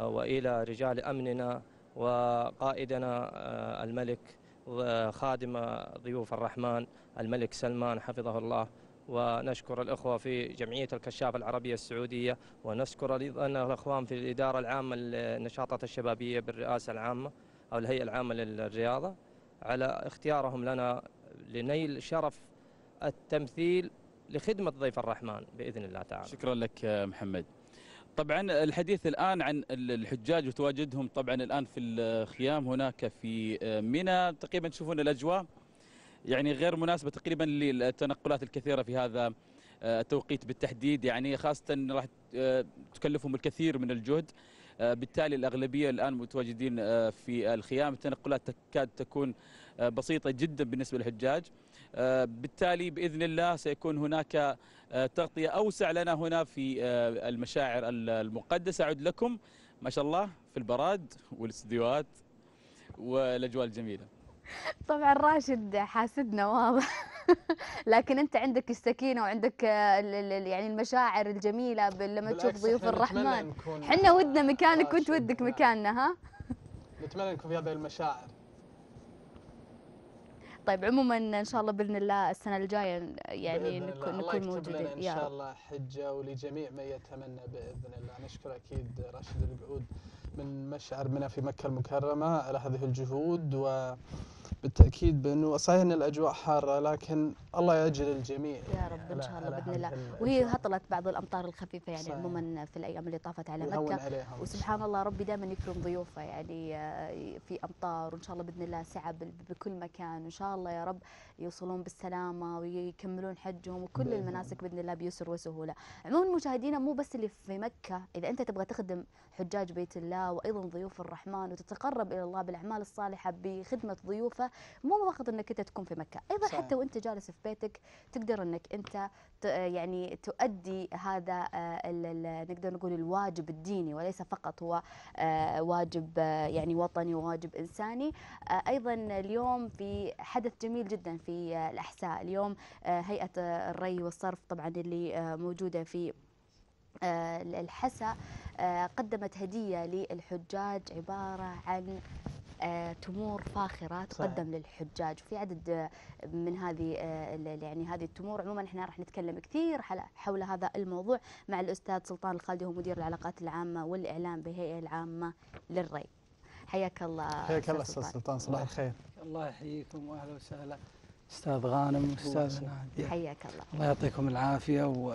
وإلى رجال أمننا وقائدنا الملك وخادم ضيوف الرحمن الملك سلمان حفظه الله. ونشكر الأخوة في جمعية الكشافة العربية السعودية، ونشكر أيضا الأخوان في الإدارة العامة للنشاطات الشبابية بالرئاسة العامة أو الهيئة العامة للرياضة على اختيارهم لنا لنيل شرف التمثيل لخدمة ضيف الرحمن بإذن الله تعالى. شكرا لك محمد. طبعا الحديث الآن عن الحجاج وتواجدهم طبعا الآن في الخيام هناك في منى، تقريبا تشوفون الأجواء يعني غير مناسبة تقريبا للتنقلات الكثيرة في هذا التوقيت بالتحديد، يعني خاصة راح تكلفهم الكثير من الجهد، بالتالي الأغلبية الآن متواجدين في الخيام، التنقلات تكاد تكون بسيطة جدا بالنسبة للحجاج، بالتالي بإذن الله سيكون هناك تغطية أوسع لنا هنا في المشاعر المقدسة. أعود لكم ما شاء الله في البراد والاستديوهات والأجواء الجميلة. طبعا راشد حاسدنا واضح لكن انت عندك السكينه وعندك يعني المشاعر الجميله لما تشوف ضيوف الرحمن. احنا ودنا مكانك وانت ودك مكاننا. ها نتمنى انكم في هذه المشاعر. طيب عموما ان شاء الله باذن الله السنه الجايه يعني نكون موجودين ان شاء الله حجه ولجميع من يتمنى باذن الله. نشكر اكيد راشد القعود من مشعر منى في مكه المكرمه على هذه الجهود، وبالتاكيد بانه صحيح ان الاجواء حاره لكن الله يجزي الجميع يا رب ان شاء الله باذن الله. وهي هطلت بعض الامطار الخفيفه يعني عموما في الايام اللي طافت على مكه، وسبحان الله ربي دائما يكرم ضيوفه يعني في امطار، وان شاء الله باذن الله سعه بكل مكان، وان شاء الله يا رب يوصلون بالسلامه ويكملون حجهم وكل المناسك باذن الله بيسر وسهوله. عموما مشاهدينا مو بس اللي في مكه، اذا انت تبغى تخدم حجاج بيت الله وأيضا ضيوف الرحمن وتتقرب إلى الله بالأعمال الصالحة بخدمة ضيوفه، مو فقط أنك أنت تكون في مكة، أيضا صحيح. حتى وأنت جالس في بيتك تقدر أنك أنت يعني تؤدي هذا نقدر نقول الواجب الديني، وليس فقط هو واجب يعني وطني وواجب إنساني. أيضا اليوم في حدث جميل جدا في الأحساء، اليوم هيئة الري والصرف طبعا اللي موجودة في الحسا قدمت هدية للحجاج عبارة عن تمور فاخرة تقدم للحجاج، وفي عدد من هذه يعني هذه التمور. عموما احنا راح نتكلم كثير حول هذا الموضوع مع الأستاذ سلطان الخالدي، هو مدير العلاقات العامة والإعلام بالهيئة العامة للري. حياك الله. حياك الله أستاذ سلطان، صباح الخير. الله يحييكم وأهلا وسهلا أستاذ غانم وأستاذ نادية. حياك الله. الله يعطيكم العافية، و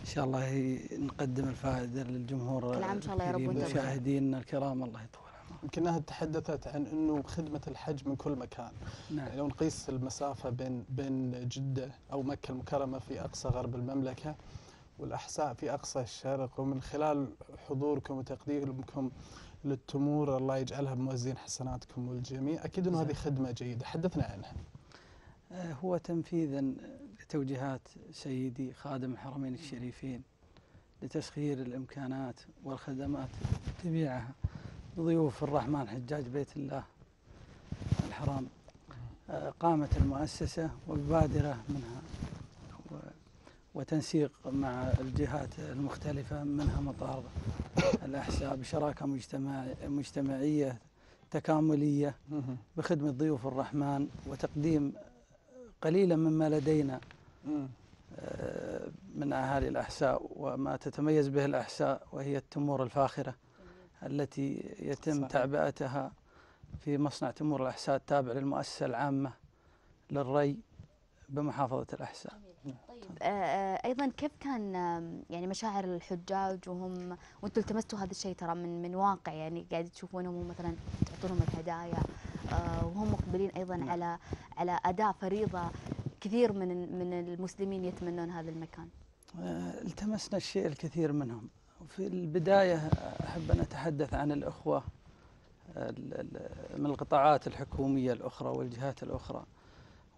إن شاء الله نقدم الفائدة للجمهور المشاهدين الكرام. الله يطول عمرك. يمكنها تحدثت عن أنه خدمة الحج من كل مكان، نعم. يعني لو نقيس المسافة بين جدة أو مكة المكرمة في أقصى غرب المملكة والأحساء في أقصى الشرق، ومن خلال حضوركم وتقديمكم للتمور الله يجعلها بموازين حسناتكم والجميع، أكيد أنه هذه خدمة جيدة. حدثنا عنها. هو تنفيذا توجيهات سيدي خادم الحرمين الشريفين لتسخير الإمكانات والخدمات تبيعها لضيوف الرحمن حجاج بيت الله الحرام، قامت المؤسسة ومبادرة منها وتنسيق مع الجهات المختلفة منها مطار الأحساء بشراكة مجتمعية تكاملية بخدمة ضيوف الرحمن وتقديم قليلا مما لدينا من أهالي الأحساء، وما تتميز به الأحساء وهي التمور الفاخرة التي يتم تعبئتها في مصنع تمور الأحساء التابع للمؤسسة العامة للري بمحافظة الأحساء. طيب أيضا كيف كان يعني مشاعر الحجاج وهم وأنتم التمستوا هذا الشيء ترى من واقع، يعني قاعد تشوفونهم مثلا تعطونهم الهدايا وهم مقبلين أيضا على أداء فريضة كثير من المسلمين يتمنون هذا المكان؟ التمسنا الشيء الكثير منهم. في البداية أحب أن أتحدث عن الأخوة من القطاعات الحكومية الأخرى والجهات الأخرى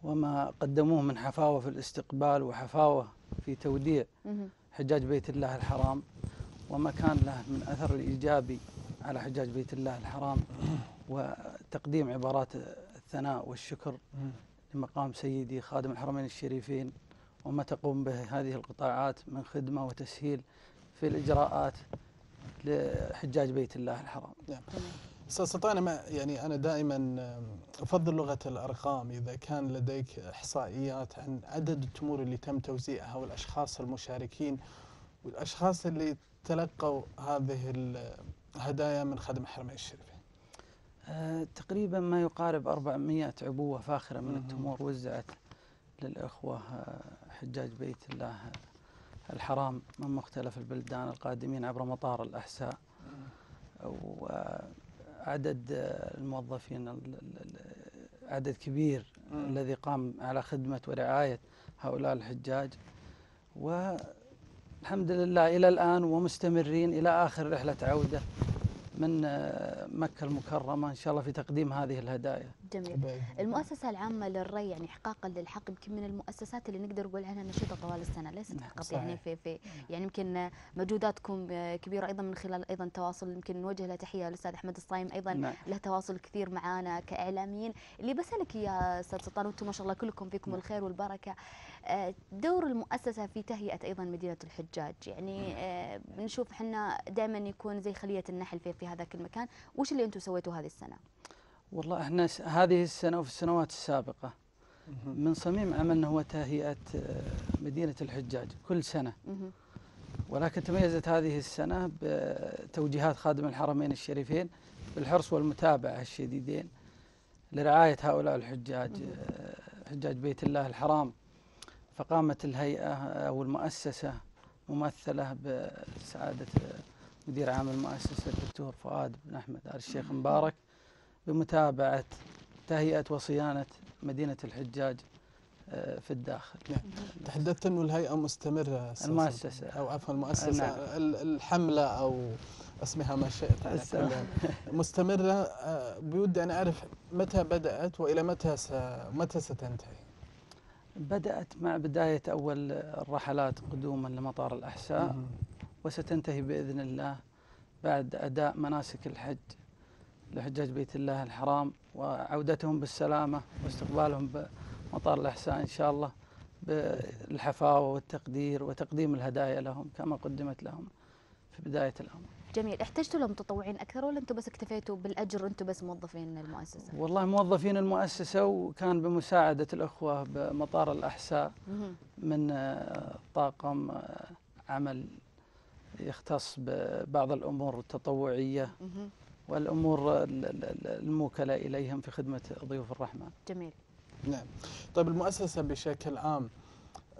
وما قدموه من حفاوة في الاستقبال وحفاوة في توديع حجاج بيت الله الحرام، وما كان له من أثر الإيجابي على حجاج بيت الله الحرام وتقديم عبارات الثناء والشكر لمقام سيدي خادم الحرمين الشريفين وما تقوم به هذه القطاعات من خدمة وتسهيل في الإجراءات لحجاج بيت الله الحرام. أستاذ سلطان، يعني أنا دائما أفضل لغة الأرقام. إذا كان لديك إحصائيات عن عدد التمور اللي تم توزيعها والأشخاص المشاركين والأشخاص اللي تلقوا هذه الهدايا من خادم الحرمين الشريفين. تقريبا ما يقارب 400 عبوة فاخرة من التمور وزعت للأخوة حجاج بيت الله الحرام من مختلف البلدان القادمين عبر مطار الأحساء. وعدد الموظفين عدد كبير الذي قام على خدمة ورعاية هؤلاء الحجاج، والحمد لله إلى الآن ومستمرين إلى آخر رحلة عودة من مكة المكرمة إن شاء الله في تقديم هذه الهدايا. جميل. المؤسسة العامة للري يعني إحقاقا للحق يمكن من المؤسسات اللي نقدر نقول عنها نشيطة طوال السنة، ليست فقط يعني في يعني يمكن مجهوداتكم كبيرة أيضا من خلال أيضا تواصل. يمكن نوجه له تحية للأستاذ أحمد الصايم أيضا له تواصل كثير معانا كإعلاميين. اللي بسألك يا أستاذ سلطان، وأنتم ما شاء الله كلكم فيكم الخير والبركة، دور المؤسسة في تهيئة أيضا مدينة الحجاج، يعني بنشوف احنا دائما يكون زي خلية النحل في هذاك المكان، وش اللي انتم سويتوه هذه السنة؟ والله احنا هذه السنة وفي السنوات السابقة من صميم عملنا هو تهيئة مدينة الحجاج كل سنة، ولكن تميزت هذه السنة بتوجيهات خادم الحرمين الشريفين بالحرص والمتابعة الشديدين لرعاية هؤلاء الحجاج حجاج بيت الله الحرام. فقامت الهيئة أو المؤسسة ممثلة بسعادة مدير عام المؤسسة الدكتور فؤاد بن أحمد آل الشيخ مبارك بمتابعة تهيئة وصيانة مدينة الحجاج في الداخل. تحدثت أنه الهيئة مستمرة المؤسسة أو عفوا المؤسسة الحملة أو اسمها ما شئت مستمرة. بودي أن أعرف متى بدأت وإلى متى ستنتهي؟ بدأت مع بداية أول الرحلات قدوما لمطار الأحساء وستنتهي بإذن الله بعد أداء مناسك الحج لحجاج بيت الله الحرام وعودتهم بالسلامة واستقبالهم بمطار الأحساء إن شاء الله بالحفاوة والتقدير وتقديم الهدايا لهم كما قدمت لهم في بداية الأمر. جميل. احتجتوا لمتطوعين أكثر ولا أنتم بس اكتفيتوا بالأجر أنتم بس موظفين المؤسسة؟ والله موظفين المؤسسة، وكان بمساعدة الأخوة بمطار الأحساء من طاقم عمل يختص ببعض الأمور التطوعية والأمور الموكلة إليهم في خدمة ضيوف الرحمن. جميل. نعم. طيب المؤسسة بشكل عام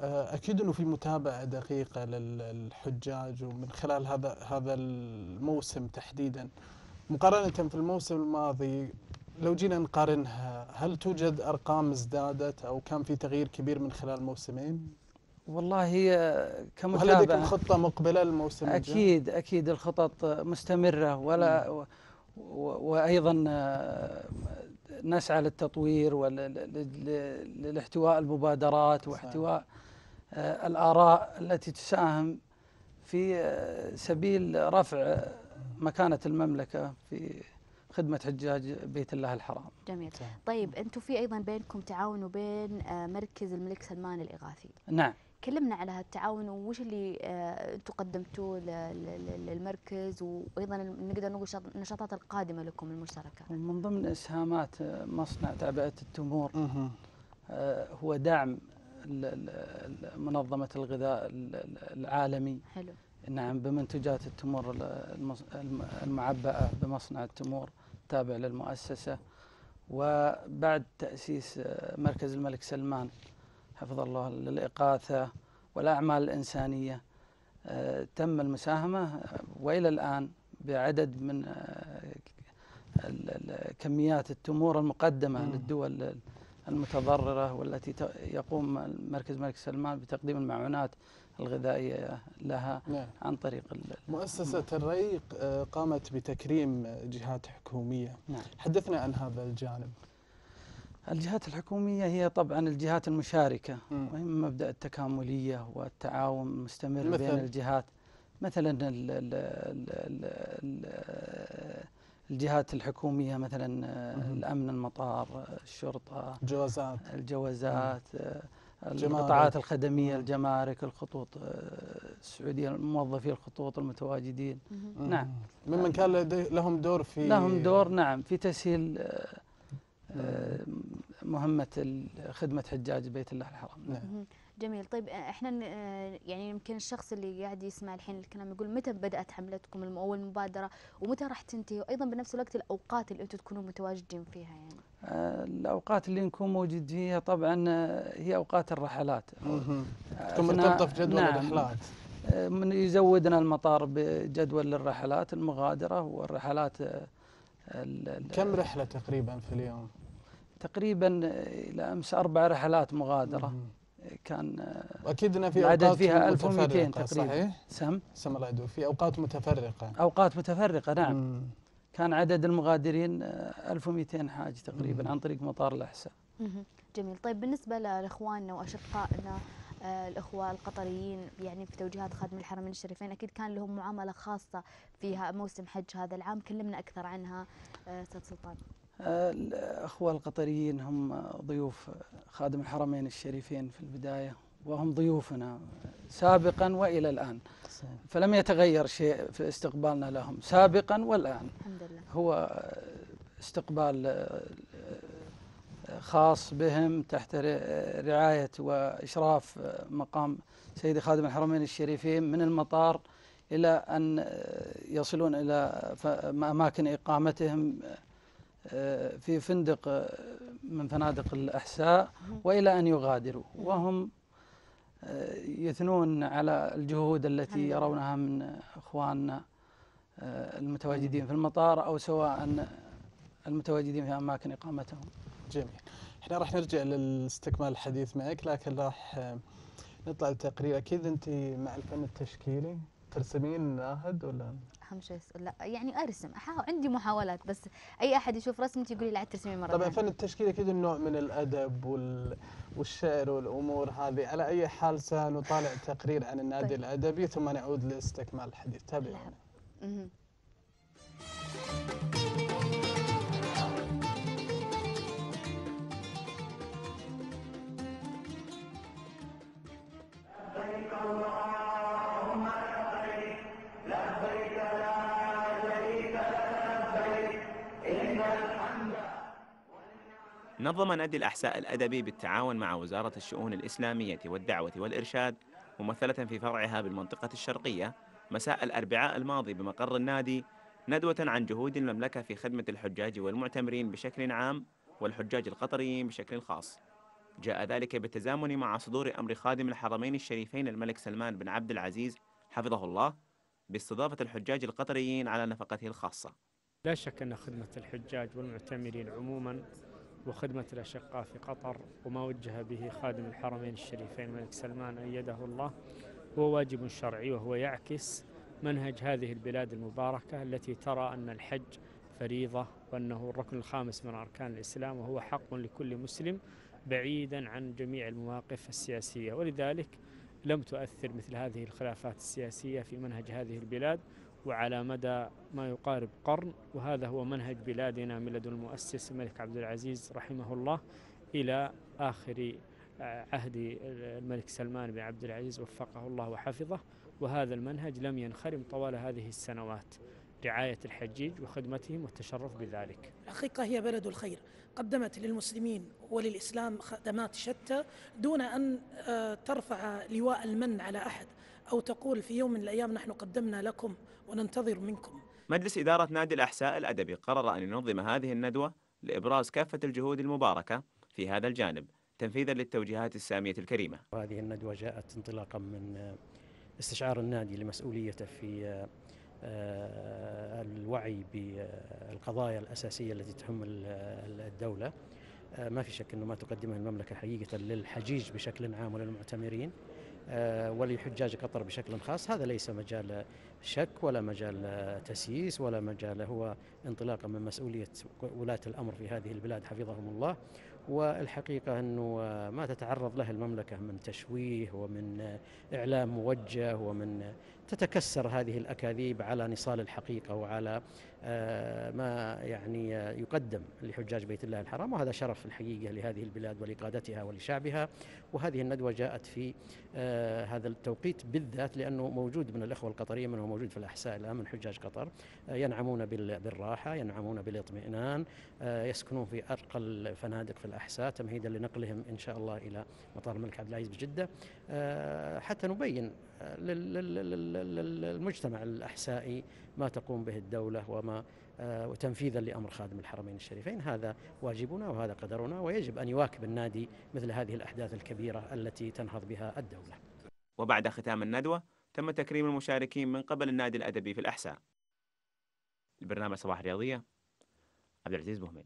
أكيد أنه في متابعة دقيقة للحجاج، ومن خلال هذا الموسم تحديدا مقارنة في الموسم الماضي لو جينا نقارنها، هل توجد أرقام ازدادت أو كان في تغيير كبير من خلال موسمين؟ والله هي كمتابعة هل لديكم خطة مقبلة للموسم الجاي؟ أكيد الخطط مستمرة وأيضا نسعى للتطوير ولاحتواء المبادرات واحتواء الآراء التي تساهم في سبيل رفع مكانة المملكة في خدمة حجاج بيت الله الحرام. جميل. طيب أنتم في أيضا بينكم تعاون وبين مركز الملك سلمان الإغاثي. نعم. كلمنا على هالتعاون وش اللي أنتم قدمتوه للمركز، وأيضا نقدر نقول النشاطات القادمة لكم المشتركة. من ضمن إسهامات مصنع تعبئة التمور هو دعم منظمة الغذاء العالمي. حلو. نعم، بمنتجات التمور المعبأة بمصنع التمور تابع للمؤسسة. وبعد تأسيس مركز الملك سلمان حفظه الله للإغاثة والأعمال الإنسانية تم المساهمة وإلى الآن بعدد من كميات التمور المقدمة للدول المتضررة، والتي يقوم مركز الملك سلمان بتقديم المعونات الغذائية لها عن طريق مؤسسة الريق. قامت بتكريم جهات حكومية. نعم. حدثنا عن هذا الجانب. الجهات الحكومية هي طبعا الجهات المشاركة، وهي مبدأ التكاملية والتعاون المستمر بين الجهات. مثلا الجهات الحكومية، مثلا الأمن، المطار، الشرطة، الجوازات، القطاعات الخدمية، الجمارك، الخطوط السعودية، موظفي الخطوط المتواجدين. نعم، ممن كان لهم دور في نعم في تسهيل مهمة خدمة حجاج بيت الله الحرام. نعم. جميل. طيب احنا يعني يمكن الشخص اللي قاعد يسمع الحين الكلام يقول متى بدأت حملتكم أو المبادرة ومتى راح تنتهي، وايضا بنفس الوقت الاوقات اللي انتم تكونوا متواجدين فيها؟ يعني الاوقات اللي نكون موجود فيها طبعا هي اوقات الرحلات. تكون مرتبطة في جدول الرحلات. من يزودنا المطار بجدول الرحلات المغادرة والرحلات. كم رحلة تقريبا في اليوم؟ تقريبا إلى أمس 4 رحلات مغادرة. كان أكيدنا في عدد فيها 1200 تقريبا. صحيح؟ سم الله يدوم. في أوقات متفرقة. نعم. كان عدد المغادرين 1200 حاج تقريبا عن طريق مطار الأحساء. جميل. طيب بالنسبة لإخواننا وأشقائنا الأخوة القطريين يعني في توجيهات خادم الحرمين الشريفين، أكيد كان لهم معاملة خاصة فيها موسم حج هذا العام، كلمنا أكثر عنها أستاذ سلطان. الأخوة القطريين هم ضيوف خادم الحرمين الشريفين في البداية، وهم ضيوفنا سابقا وإلى الآن، فلم يتغير شيء في استقبالنا لهم سابقا والآن. الحمد لله. هو استقبال خاص بهم تحت رعاية وإشراف مقام سيدي خادم الحرمين الشريفين من المطار إلى أن يصلون إلى أماكن إقامتهم في فندق من فنادق الأحساء وإلى أن يغادروا، وهم يثنون على الجهود التي يرونها من إخواننا المتواجدين في المطار أو سواء المتواجدين في أماكن إقامتهم. جميل. احنا راح نرجع للاستكمال الحديث معك، لكن راح نطلع لتقرير. اكيد انت مع الفن التشكيلي، ترسمين ناهد ولا؟ اهم شيء لا يعني ارسم، عندي محاولات بس اي احد يشوف رسمتي يقول لي لا ترسمي مره. طبعا الفن التشكيلي اكيد نوع من الادب والشعر والامور هذه. على اي حال سنطالع تقرير عن النادي طيب. الادبي، ثم نعود لاستكمال الحديث. تابعونا. نظم نادي الأحساء الأدبي بالتعاون مع وزارة الشؤون الإسلامية والدعوة والإرشاد ممثلة في فرعها بالمنطقة الشرقية مساء الأربعاء الماضي بمقر النادي ندوة عن جهود المملكة في خدمة الحجاج والمعتمرين بشكل عام والحجاج القطريين بشكل خاص. جاء ذلك بالتزامن مع صدور أمر خادم الحرمين الشريفين الملك سلمان بن عبد العزيز حفظه الله باستضافة الحجاج القطريين على نفقته الخاصة. لا شك أن خدمة الحجاج والمعتمرين عموما وخدمة الأشقاء في قطر وما وجه به خادم الحرمين الشريفين الملك سلمان أيده الله هو واجب شرعي، وهو يعكس منهج هذه البلاد المباركة التي ترى أن الحج فريضة وأنه الركن الخامس من أركان الإسلام، وهو حق لكل مسلم بعيدا عن جميع المواقف السياسية. ولذلك لم تؤثر مثل هذه الخلافات السياسية في منهج هذه البلاد وعلى مدى ما يقارب قرن، وهذا هو منهج بلادنا من لدن المؤسس الملك عبد العزيز رحمه الله إلى آخر عهد الملك سلمان بن عبد العزيز وفقه الله وحفظه، وهذا المنهج لم ينخرم طوال هذه السنوات. رعاية الحجيج وخدمتهم والتشرف بذلك. الحقيقة هي بلد الخير، قدمت للمسلمين وللإسلام خدمات شتى دون أن ترفع لواء المن على أحد أو تقول في يوم من الأيام نحن قدمنا لكم وننتظر منكم. مجلس إدارة نادي الأحساء الأدبي قرر أن ينظم هذه الندوة لإبراز كافة الجهود المباركة في هذا الجانب تنفيذا للتوجيهات السامية الكريمة. هذه الندوة جاءت انطلاقا من استشعار النادي لمسؤوليته في الوعي بالقضايا الأساسية التي تهم الدولة. ما في شك أنه ما تقدمه المملكة حقيقة للحجيج بشكل عام وللمعتمرين ولحجاج قطر بشكل خاص هذا ليس مجال شك ولا مجال تسييس ولا مجال، هو انطلاقا من مسؤولية ولاة الأمر في هذه البلاد حفظهم الله. والحقيقة أنه ما تتعرض له المملكة من تشويه ومن إعلام موجه ومن تتكسر هذه الأكاذيب على نصال الحقيقة وعلى ما يعني يقدم لحجاج بيت الله الحرام، وهذا شرف الحقيقة لهذه البلاد ولقادتها ولشعبها. وهذه الندوة جاءت في هذا التوقيت بالذات لأنه موجود من الأخوة القطرية، منهم موجود في الأحساء الآن من حجاج قطر، ينعمون بالراحة، ينعمون بالاطمئنان، يسكنون في أرقى الفنادق في الأحساء تمهيدا لنقلهم إن شاء الله إلى مطار الملك عبد العزيز بجدة، حتى نبين للمجتمع الأحسائي ما تقوم به الدولة وما وتنفيذا لأمر خادم الحرمين الشريفين. هذا واجبنا وهذا قدرنا، ويجب أن يواكب النادي مثل هذه الأحداث الكبيرة التي تنهض بها الدولة. وبعد ختام الندوة تم تكريم المشاركين من قبل النادي الأدبي في الأحساء. البرنامج صباح الرياضية، عبد العزيز بهمين.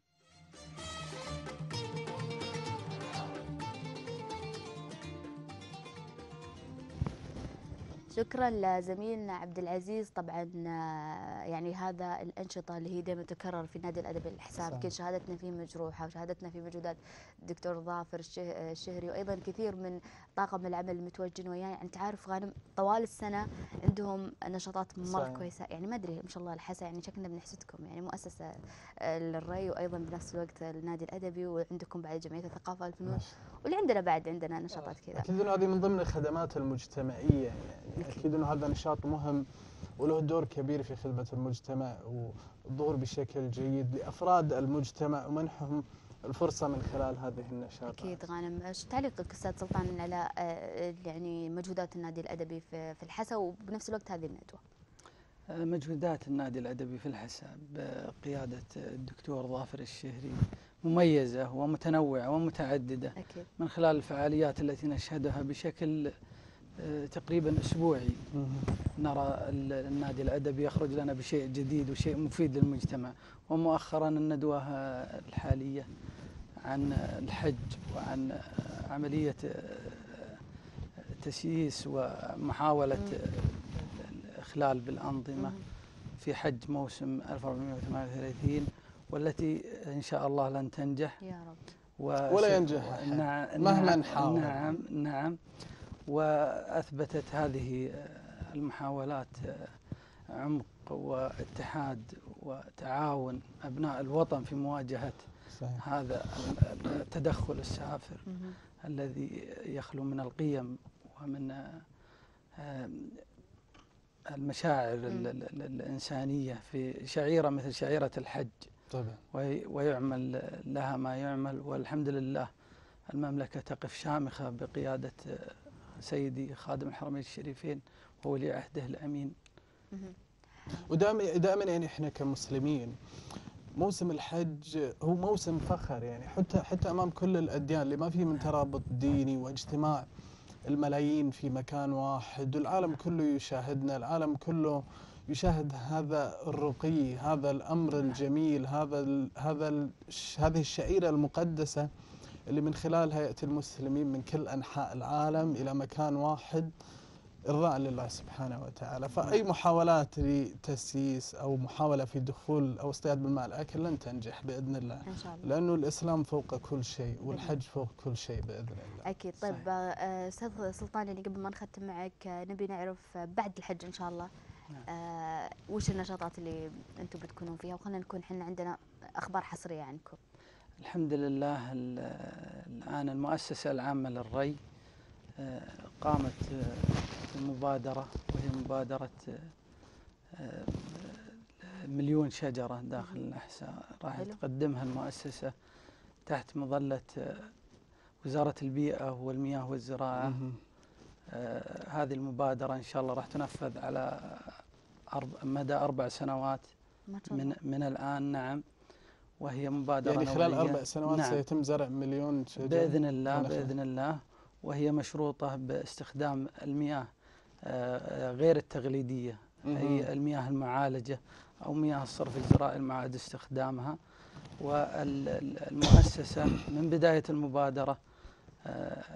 شكرا لزميلنا عبد العزيز. طبعا يعني هذا الانشطه اللي هي دائما تكرر في نادي الادب الاحساء يمكن شهادتنا فيه مجروحه، وشهادتنا في مجهودات الدكتور ظافر الشهري وايضا كثير من طاقم العمل المتواجدين ويانا. يعني انت عارف غانم طوال السنه عندهم نشاطات مره كويسه، يعني ما ادري ما شاء الله الحسا يعني شكلنا بنحسدكم، يعني مؤسسه للري وايضا بنفس الوقت النادي الادبي، وعندكم بعد جمعيه الثقافه والفنون، واللي عندنا بعد عندنا نشاطات كذا. اكيد هذه من ضمن الخدمات المجتمعيه، يعني أكيد أن هذا نشاط مهم وله دور كبير في خدمة المجتمع والظهور بشكل جيد لأفراد المجتمع ومنحهم الفرصة من خلال هذه النشاطات. أكيد غانم، ايش تعليقك أستاذ سلطان على يعني مجهودات النادي الأدبي في الحساء وبنفس الوقت هذه الندوة؟ مجهودات النادي الأدبي في الحساء بقيادة الدكتور ظافر الشهري مميزة ومتنوعة ومتعددة أكيد. من خلال الفعاليات التي نشهدها بشكل تقريبا أسبوعي نرى النادي الأدبي يخرج لنا بشيء جديد وشيء مفيد للمجتمع. ومؤخرا الندوة الحالية عن الحج وعن عملية تسييس ومحاولة الإخلال بالأنظمة في حج موسم 1438 والتي إن شاء الله لن تنجح يا رب ولا ينجح مهما حاول. نعم نعم، وأثبتت هذه المحاولات عمق واتحاد وتعاون أبناء الوطن في مواجهة صحيح. هذا التدخل السافر الذي يخلو من القيم ومن المشاعر الإنسانية في شعيرة مثل شعيرة الحج طبعا. ويعمل لها ما يعمل، والحمد لله المملكة تقف شامخة بقيادة سيدي خادم الحرمين الشريفين وولي عهده الأمين. ودائما يعني احنا كمسلمين موسم الحج هو موسم فخر، يعني حتى امام كل الأديان اللي ما فيه من ترابط ديني واجتماع الملايين في مكان واحد، والعالم كله يشاهدنا، العالم كله يشاهد هذا الرقي، هذا الأمر الجميل، هذه الشعيرة المقدسة اللي من خلالها يأتي المسلمين من كل أنحاء العالم إلى مكان واحد إرضاء لله سبحانه وتعالى. فأي محاولات لتسييس أو محاولة في دخول أو اصطياد بالماء الأكل لن تنجح بإذن الله، إن شاء الله، لأنه الإسلام فوق كل شيء والحج فوق كل شيء بإذن الله. أكيد. طيب أستاذ سلطان، يعني قبل ما نختم معك نبي نعرف بعد الحج إن شاء الله وش النشاطات اللي أنتم بتكونون فيها، وخلنا نكون حنا عندنا أخبار حصرية عنكم. الحمد لله الآن المؤسسة العامة للري قامت بمبادرة وهي مبادرة مليون شجرة داخل الأحساء راح تقدمها المؤسسة تحت مظلة وزارة البيئة والمياه والزراعة. هذه المبادرة إن شاء الله راح تنفذ على مدى 4 سنوات من الآن. نعم، وهي مبادرة يعني خلال 4 سنوات. نعم، سيتم زرع 1 مليون شجرة بإذن الله. بإذن الله، وهي مشروطة باستخدام المياه غير التقليدية، هي المياه المعالجة أو مياه الصرف الزراعي ما عاد استخدامها. والمؤسسة من بداية المبادرة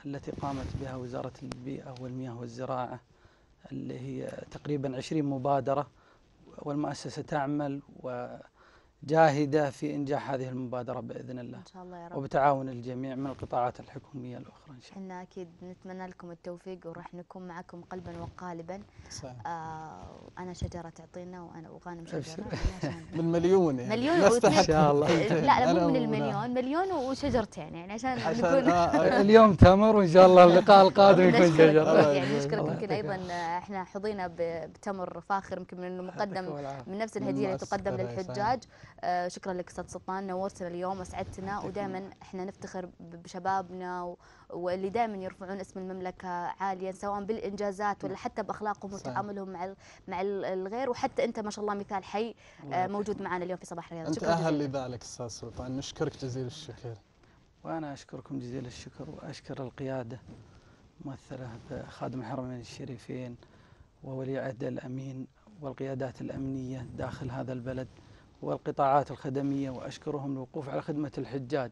التي قامت بها وزارة البيئة والمياه والزراعة اللي هي تقريبا 20 مبادرة، والمؤسسة تعمل وجاهدة في إنجاح هذه المبادرة بإذن الله إن شاء الله يا رب، وبتعاون الجميع من القطاعات الحكومية الأخرى إن شاء الله. إحنا أكيد نتمنى لكم التوفيق وراح نكون معكم قلبا وقالبا. أنا شجرة تعطينا وغانم شجرة من مليون يعني مليون إن شاء الله. لا مو من المليون، مليون وشجرتين يعني عشان نكون اليوم تمر، وإن شاء الله اللقاء القادم يكون شجرة. يعني نشكرك يمكن أيضا إحنا حظينا بتمر فاخر يمكن من مقدم من نفس الهدية اللي تقدم للحجاج. شكرا لك أستاذ سلطان، نورتنا اليوم وسعدتنا، ودائما إحنا نفتخر بشبابنا واللي دائما يرفعون اسم المملكة عاليا سواء بالإنجازات ولا حتى بأخلاقهم وتعاملهم مع الغير. وحتى أنت ما شاء الله مثال حي موجود معنا اليوم في صباح الرياض. أنت أهل لذلك أستاذ سلطان، نشكرك جزيل الشكر. وأنا أشكركم جزيل الشكر، وأشكر القيادة ممثلة بخادم الحرمين الشريفين وولي عهده الأمين والقيادات الأمنية داخل هذا البلد والقطاعات الخدمية، وأشكرهم للوقوف على خدمة الحجاج.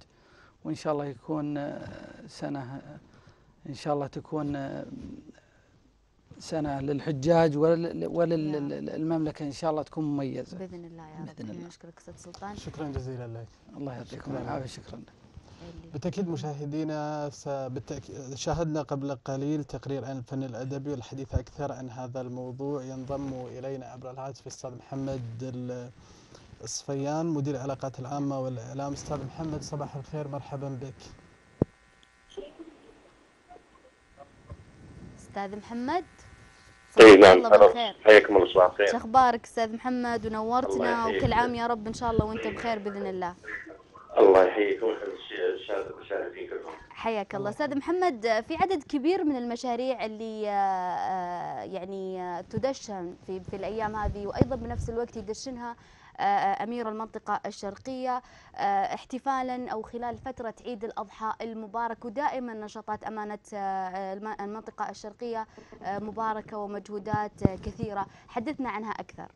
وإن شاء الله يكون سنة، إن شاء الله تكون سنة للحجاج وللمملكة إن شاء الله تكون مميزة بإذن الله يا رب. نشكرك أستاذ سلطان، شكرا جزيلا لك. الله يعطيكم العافية. شكرا لك. بالتأكيد مشاهدينا، شاهدنا قبل قليل تقرير عن الفن الأدبي، والحديث أكثر عن هذا الموضوع ينضم إلينا عبر الهاتف الأستاذ محمد الصفيان مدير العلاقات العامة والإعلام. أستاذ محمد صباح الخير، مرحبا بك. أستاذ محمد نعم حياكم الله. صباح الخير، شو أخبارك أستاذ محمد؟ ونورتنا، وكل عام يا رب إن شاء الله وأنت بخير بإذن الله. الله يحييك المشاهدين كلهم. حياك الله. استاذ محمد، في عدد كبير من المشاريع اللي يعني تدشن في الايام هذه، وايضا بنفس الوقت يدشنها امير المنطقه الشرقيه احتفالا او خلال فتره عيد الاضحى المبارك. ودائما نشاطات امانه المنطقه الشرقيه مباركه ومجهودات كثيره، حدثنا عنها اكثر.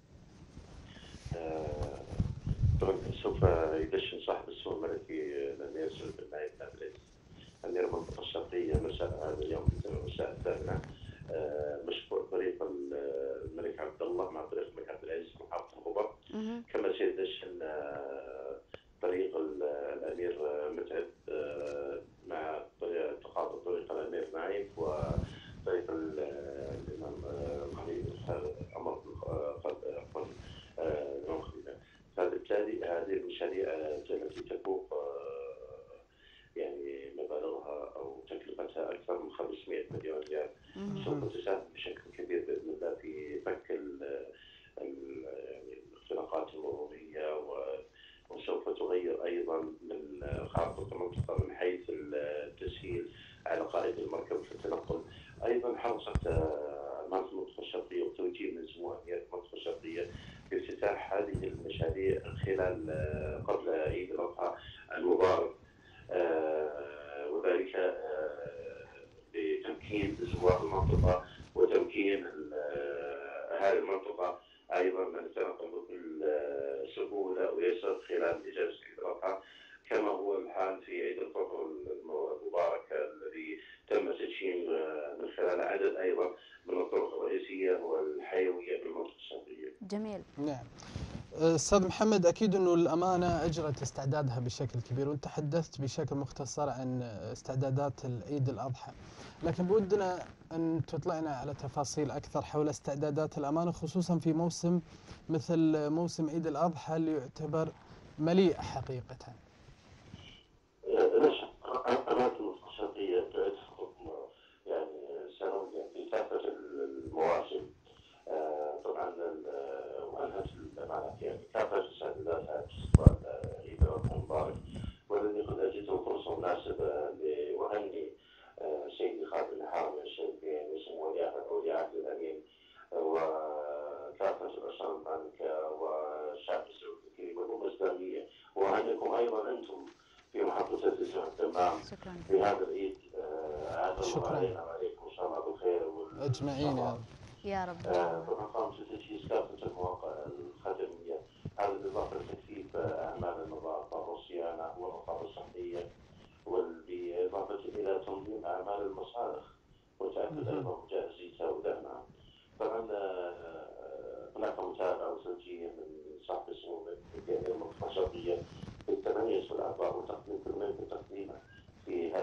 سوف يدشن صاحب السمو الملكي الامير نائب الرئيس امير المنطقه الشرقيه مساء هذا اليوم المساء 8 مشروع طريق الملك عبد الله مع طريق الملك عبد العزيز محافظه الخبر. كما سيدشن طريق الامير متعب مع تقاطع طريق الامير نايف وطريق الامام علي عمر فبالتالي هذه المشاريع التي تفوق يعني مبالغها او تكلفتها اكثر من 500 مليون ريال سوف تساهم بشكل كبير باذن الله في فك يعني الاختراقات المروريه، وسوف تغير ايضا من خارطه المنطقه من حيث التسهيل على قائد المركب في التنقل. ايضا حرصت المنطقه الشرقيه وتوجيه مجموعه من المنطقه الشرقيه بافتتاح هذه المشاريع خلال قبل عيد الاضحى المبارك، وذلك بتمكين زوار المنطقه وتمكين اهالي المنطقه ايضا من التنقل بكل سهوله ويسر خلال اجازه عيد الاضحى، كما هو الحال في عيد الفطر المبارك الذي تم تدشين من خلال عدد ايضا من الطرق الرئيسيه والحيويه بالمنطقه الشرقيه. جميل. نعم. استاذ محمد، اكيد انه الامانه اجرت استعدادها بشكل كبير، وانت تحدثت بشكل مختصر عن استعدادات العيد الاضحى، لكن بودنا ان تطلعنا على تفاصيل اكثر حول استعدادات الامانه، خصوصا في موسم مثل موسم عيد الاضحى اللي يعتبر مليء حقيقه. أماكن الشرقية تدخل يعني سنويا في كافة المواسم طبعا، وأنهت الأمانات يعني الطارق، والذي قد أجدته فرصة مناسبة لأهني سيدي خادم الحرمين الشريفين باسم وليعة الأمين وكافة الأسرة المالكة والشعب السعودي الكريم والأمة الإسلامية، وأهنيكم أيضا أنتم في محافظة الجزائر تمام في هذا العيد. شكرا عليكم إن شاء الله بالخير أجمعين يا رب. بالإضافة لتجهيز كافة المواقع الخدمية، هذا بالإضافة لتكثيف أعمال النظافة والصيانة والرقابة الصحية، وبالإضافة إلى تنظيم أعمال المصارف وتأكد أيضا جاهزيتها ودعمها. طبعا هناك متابعة وتوجيه من صاحب السمو الجمعية الخشبية بالتميز والأعضاء وتقديم كل تقديمه في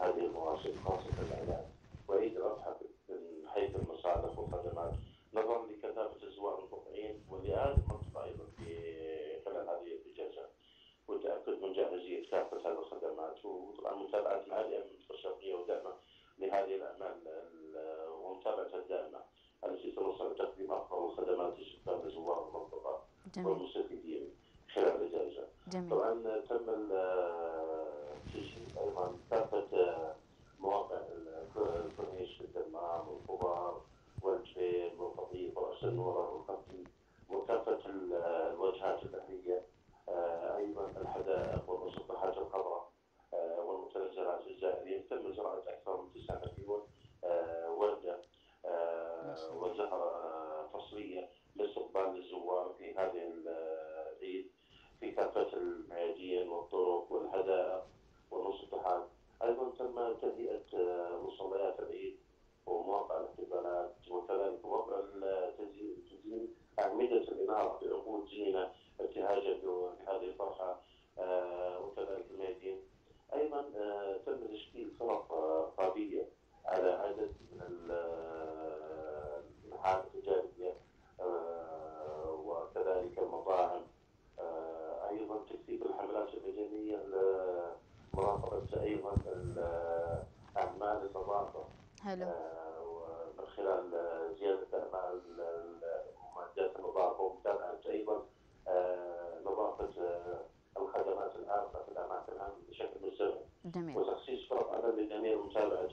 هذه المواسم خاصة الأعياد وعيد الأضحى من حيث المصارف والخدمات، نظرا لكثافة الزوار المطلعين ولإعادة المنطقة أيضا في خلال هذه الإجازة والتأكد من جاهزية كافة هذه الخدمات، وطبعا متابعة العالية من الشرقية ودعمة لهذه الأعمال ومتابعة الدائمة التي توصل لتقديم أفضل الخدمات لشباب زوار المنطقة والمستفيدين خلال الإجازة. طبعا تم تجهيز أيضا كافة مواقع الكورنيش في الدمام والخبار والجبيل والقطيف ورأس النورة والقطيف وكافة الواجهات البحرية، أيضا الحدائق والمسطحات الخضراء والمتنزلات الجزائرية. تم زراعة أكثر من 9 مليون وردة وزهرة فصلية لاستقبال الزوار في هذه العيد في كافة المعادين والطرق والحدائق والمسطحات. أيضا تم تهيئة مصليات العيد ومواقع الاحتفالات وكذلك وضع تزيين أعمدة الإنارة بعقود زينة ابتهاجا بهذه الفرحة وكذلك الميادين. أيضا تم تشكيل فرق قابلية على عدد من المحال التجارية وكذلك المطاعم. أيضا تكثيف الحملات المجانية لمراقبة أيضا أعمال النظافة من خلال زيادة أعمال معدات النظافة ومتابعة أيضا نظافة الخدمات العامة في الأماكن العامة بشكل مستمر، وتخصيص فرق عمل لجميع متابعة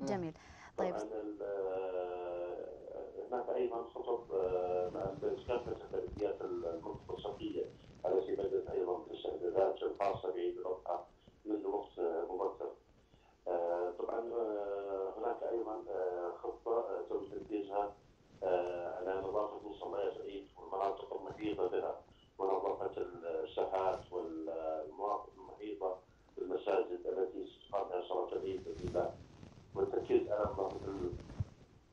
جميل. طيب. هناك أيضا خطط مع كافة البلديات المنطقة الشرقية التي بدأت أيضا بالاستعدادات الخاصة بعيد الأضحى منذ وقت مبكر. طبعا هناك أيضا خطة تم تنفيذها على نظافة مصليات العيد والمناطق المحيطة بها ونظافة الساحات والمناطق المحيطة بالمساجد التي ستقام بها صلاة العيد بإذن الله، والتركيز على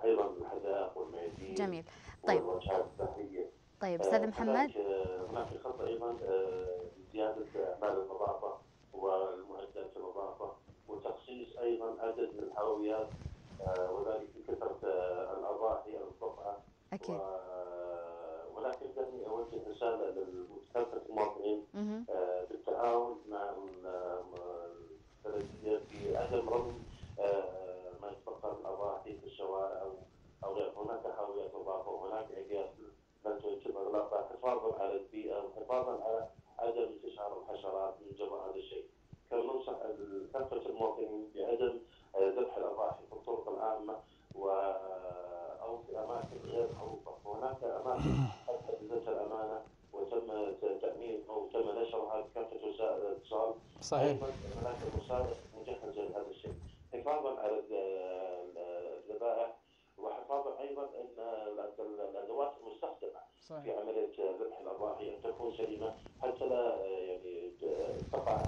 أيضا الحدائق والميادين. جميل. طيب. والوجهات البحرية. طيب أستاذ محمد. هناك خطة أيضا لزيادة أعمال النظافة والمعدات النظافة وتخصيص أيضا عدد من الحاويات وذلك لكثرة الأضاحي أو القطعة. أكيد. ولكن دعني أوجه رسالة لكافة المواطنين بالتعاون مع البلدية في عدم رمي ما يتبقى من الأضاحي في الشوارع أو غير. هناك حاويات نظافة وهناك عقايات تتم أغلاقها حفاظا على البيئة وحفاظا على عدم انتشار الحشرات من جراء هذا الشيء. كما ننصح كافة المواطنين بعدم ذبح الأضاحي في الطرق العامة أو في أماكن غير معروفة، وهناك أماكن حتى ذات الأمانة وتم تأمين أو تم نشرها بكافة وسائل الاتصال. صحيح. هناك مصالح مجهزة لهذا الشيء حفاظا على الذبائح وحفاظا ايضا ان الادوات المستخدمه في عمليه ذبح الاضاحي ان تكون سليمه حتى لا يعني تقع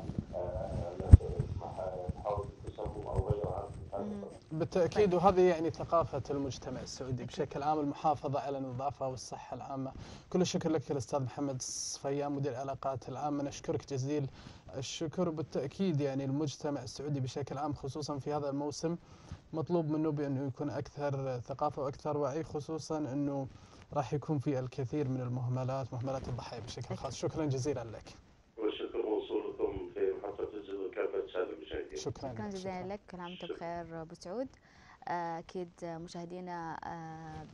محاولة التسمم او غيرها. بالتاكيد. وهذه يعني ثقافه المجتمع السعودي بشكل عام، المحافظه على النظافه والصحه العامه. كل الشكر لك الاستاذ محمد الصفيان مدير العلاقات العامه، نشكرك جزيل الشكر. بالتاكيد يعني المجتمع السعودي بشكل عام خصوصا في هذا الموسم مطلوب منه بأنه يكون أكثر ثقافة وأكثر وعي، خصوصاً أنه راح يكون في الكثير من المهملات، مهملات الضحايا بشكل خاص. شكراً جزيلاً لك. والشكر موصولكم في محطة الجزء وكافة الشباب المشاهدين. شكراً جزيلاً لك. كل عام وأنت بخير أبو سعود. أكيد مشاهدينا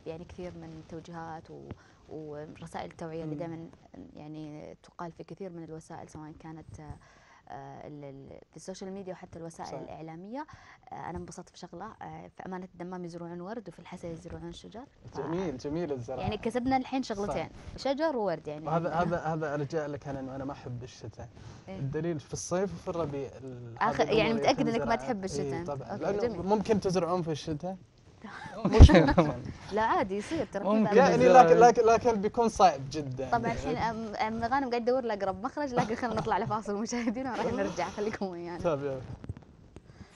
يعني كثير من توجيهات ورسائل التوعية اللي دائما يعني تقال في كثير من الوسائل سواء كانت في السوشيال ميديا وحتى الوسائل صحيح. الإعلامية. أنا انبسطت في شغلة، في أمانة الدمام يزرعون ورد وفي الحسا يزرعون شجر. جميل جميل الزراعة، يعني كسبنا الحين شغلتين صح. شجر وورد. يعني هذا أرجع لك أنا ما أحب الشتاء. الدليل في الصيف وفي الربيع. يعني متأكد أنك ما تحب الشتاء؟ إيه طبعا، لأنه ممكن تزرعون في الشتاء لا عادي يصير تركيب، يعني لكن بيكون صعب جدا. طبعا الحين ام غانم قاعد تدور لاقرب مخرج، لكن خلينا نطلع لفاصل مشاهدين وراح نرجع، خليكم ويانا. طيب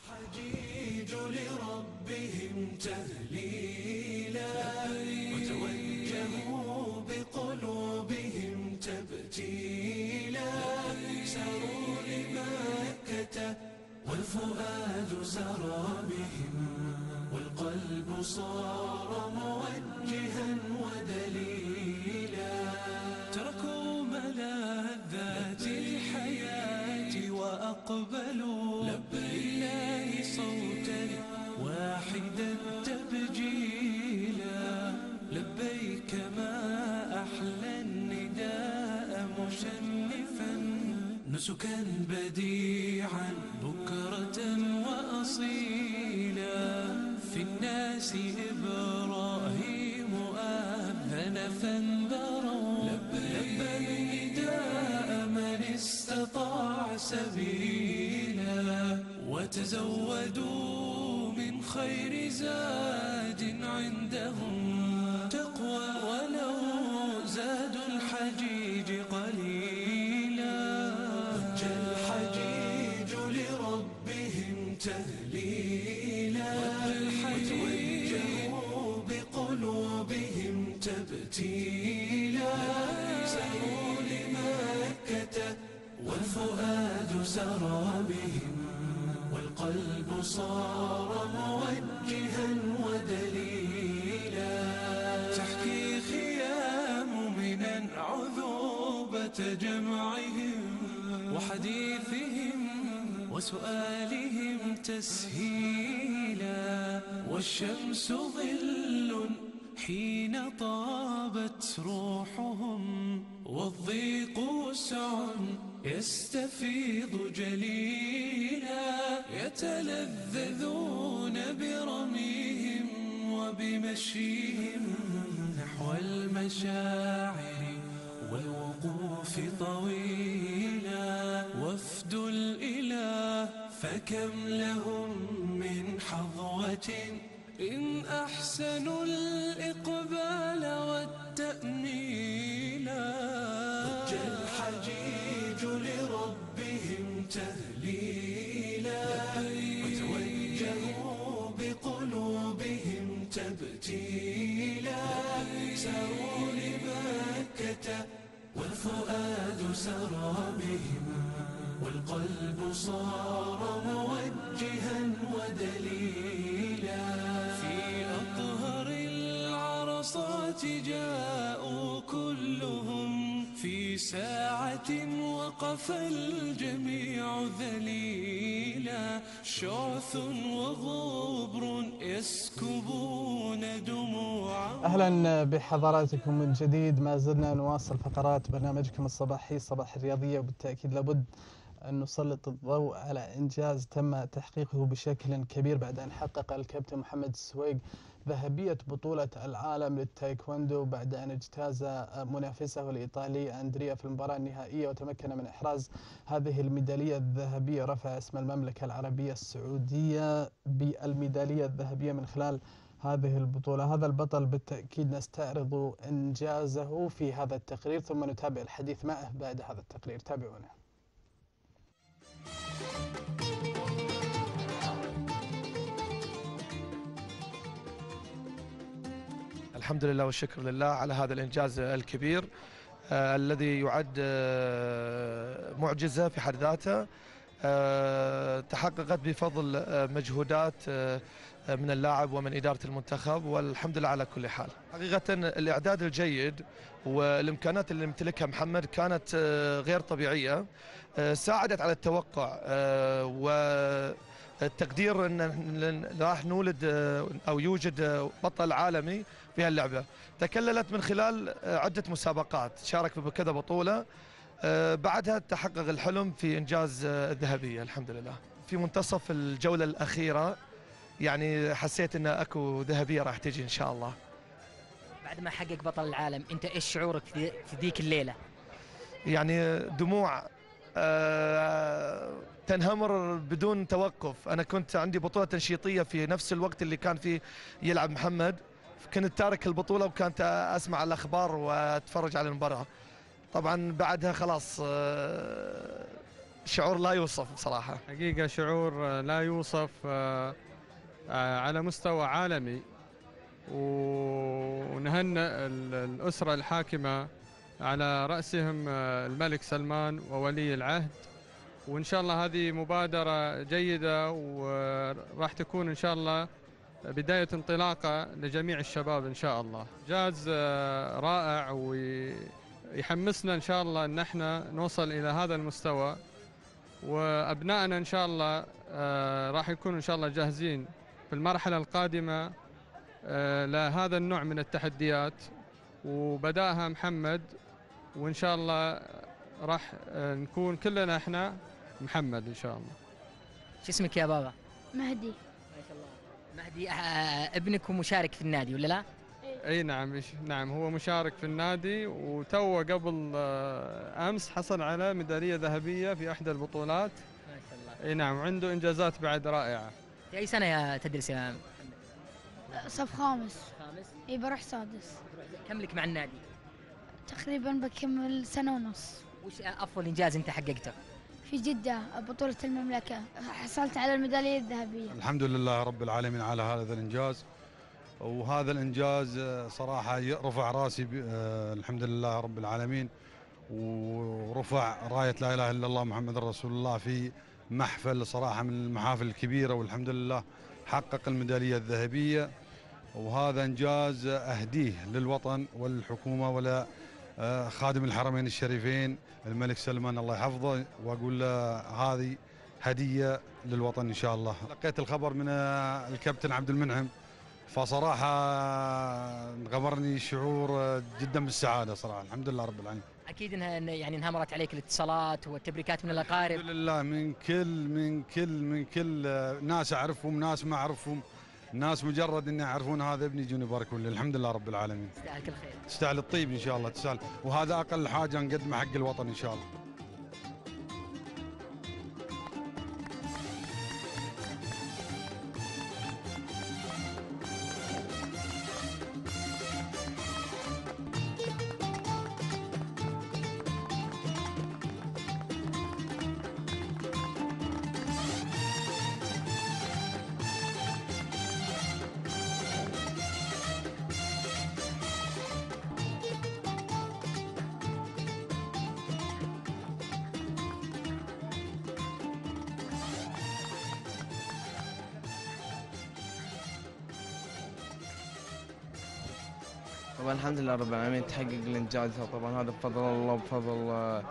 حجيج لربهم تهليلا وتوجهوا بقلوبهم تبتيلا ساروا لمكة والفؤاد سرى بهم والقلب صار موجها ودليلا تركوا ملذات الحياة وأقبلوا لله صوتا واحدا تبجيلا لبيك ما أحلى النداء مشنفا نسكا بديعا بكرة وأصيلا في الناس إبراهيم آذن فانبروا لبيك نداء من استطاع سبيلا وتزودوا من خير زاد عندهم تقوى ولو زاد الحجيج قليلا وجه الحجيج لربهم تهليلا بقلوبهم تبتيلا سروا لمكة والفؤاد سرى بهم والقلب صار موجها ودليلا تحكي خيام من عذوبة جمعهم وحديثهم وسؤالهم تسهيلا والشمس ظل حين طابت روحهم والضيق وسع يستفيض جليلا يتلذذون برميهم وبمشيهم نحو المشاعر والوقوف طويلا وفد الإله فكم لهم من حظوة إن أحسنوا الإقبال والتأميلا وجه الحجيج لربهم تهليلا وتوجهوا بقلوبهم تبتيلا ساروا لمكة والفؤاد سرى بهم والقلب صار موجها ودليلا في أطهر العرصات جاءوا كلهم في ساعة وقف الجميع ذليلا شعث وغبر يسكبون دموعا. أهلا بحضراتكم من جديد، ما زلنا نواصل فقرات برنامجكم الصباحي صباح الرياضية، وبالتأكيد لابد أن نسلط الضوء على إنجاز تم تحقيقه بشكل كبير بعد أن حقق الكابتن محمد السويق ذهبية بطولة العالم للتايكوندو بعد أن اجتاز منافسه الإيطالي أندريا في المباراة النهائية وتمكن من إحراز هذه الميدالية الذهبية. رفع اسم المملكة العربية السعودية بالميدالية الذهبية من خلال هذه البطولة. هذا البطل بالتأكيد نستعرض إنجازه في هذا التقرير ثم نتابع الحديث معه بعد هذا التقرير، تابعونا. الحمد لله والشكر لله على هذا الإنجاز الكبير الذي يعد معجزة في حد ذاته، تحققت بفضل مجهودات من اللاعب ومن إدارة المنتخب، والحمد لله على كل حال. حقيقة الإعداد الجيد والإمكانات اللي يمتلكها محمد كانت غير طبيعية، ساعدت على التوقع و التقدير ان راح نولد او يوجد بطل عالمي في هاللعبه. تكللت من خلال عده مسابقات، شارك بكذا بطوله، بعدها تحقق الحلم في انجاز الذهبيه الحمد لله. في منتصف الجوله الاخيره يعني حسيت ان اكو ذهبيه راح تجي ان شاء الله. بعد ما حقق بطل العالم انت ايش شعورك في ذيك الليله؟ يعني دموع تنهمر بدون توقف. أنا كنت عندي بطولة تنشيطية في نفس الوقت اللي كان فيه يلعب محمد، كنت تارك البطولة وكانت أسمع الأخبار وأتفرج على المباراة. طبعا بعدها خلاص شعور لا يوصف بصراحة، حقيقة شعور لا يوصف على مستوى عالمي. ونهنئ الأسرة الحاكمة على رأسهم الملك سلمان وولي العهد، وإن شاء الله هذه مبادرة جيدة وراح تكون إن شاء الله بداية انطلاقة لجميع الشباب إن شاء الله. إنجاز رائع ويحمسنا إن شاء الله أن احنا نوصل إلى هذا المستوى، وأبنائنا إن شاء الله راح يكونوا إن شاء الله جاهزين في المرحلة القادمة لهذا النوع من التحديات، وبدأها محمد وإن شاء الله راح نكون كلنا احنا محمد ان شاء الله. شو اسمك يا بابا؟ مهدي. ما شاء الله. مهدي ابنك مشارك في النادي ولا لا؟ اي نعم نعم، هو مشارك في النادي، وتو قبل امس حصل على ميداليه ذهبيه في احدى البطولات. ما شاء الله. اي نعم، وعنده انجازات بعد رائعه. في اي سنه يا تدرس يا محمد؟ صف خامس. خامس؟ اي بروح سادس. كم لك مع النادي؟ تقريبا بكمل سنه ونص. وش أفضل إنجاز أنت حققته؟ في جدة بطولة المملكة حصلت على الميدالية الذهبية. الحمد لله رب العالمين على هذا الإنجاز، وهذا الإنجاز صراحة رفع راسي الحمد لله رب العالمين، ورفع راية لا إله إلا الله محمد رسول الله في محفل صراحة من المحافل الكبيرة، والحمد لله حقق الميدالية الذهبية، وهذا إنجاز أهديه للوطن والحكومة ولا خادم الحرمين الشريفين الملك سلمان الله يحفظه، واقول له هذه هديه للوطن ان شاء الله. لقيت الخبر من الكابتن عبد المنعم، فصراحه غمرني شعور جدا بالسعاده صراحه الحمد لله رب العالمين. اكيد انها يعني انهمرت عليك الاتصالات والتبريكات من الاقارب. الحمد لله من كل ناس اعرفهم، ناس ما اعرفهم، الناس مجرد ان يعرفون هذا ابني يجون يباركون لي الحمد لله رب العالمين. تستاهل كل خير، تستاهل الطيب ان شاء الله، تستاهل، وهذا اقل حاجه نقدمها حق الوطن ان شاء الله. طبعا الحمد لله رب العالمين تحقق الانجاز، طبعا هذا بفضل الله وبفضل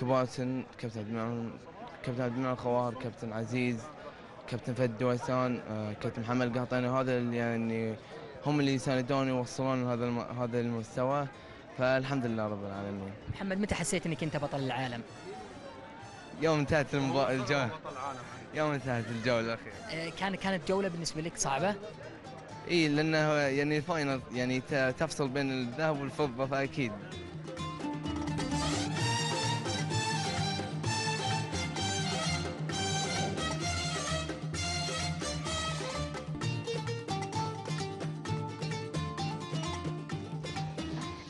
كباتن كابتن عبد المنعم الخواهر، كابتن عزيز، كابتن فهد دويسان، كابتن محمد القحطاني، هذا اللي يعني هم اللي يساندوني ووصلوني هذا المستوى، فالحمد لله رب العالمين. محمد متى حسيت انك انت بطل العالم؟ يوم انتهت الجولة، يوم انتهت الجولة الأخيرة. كانت جولة بالنسبة لك صعبة؟ اي لانه يعني الفاينل يعني تفصل بين الذهب والفضه، فاكيد.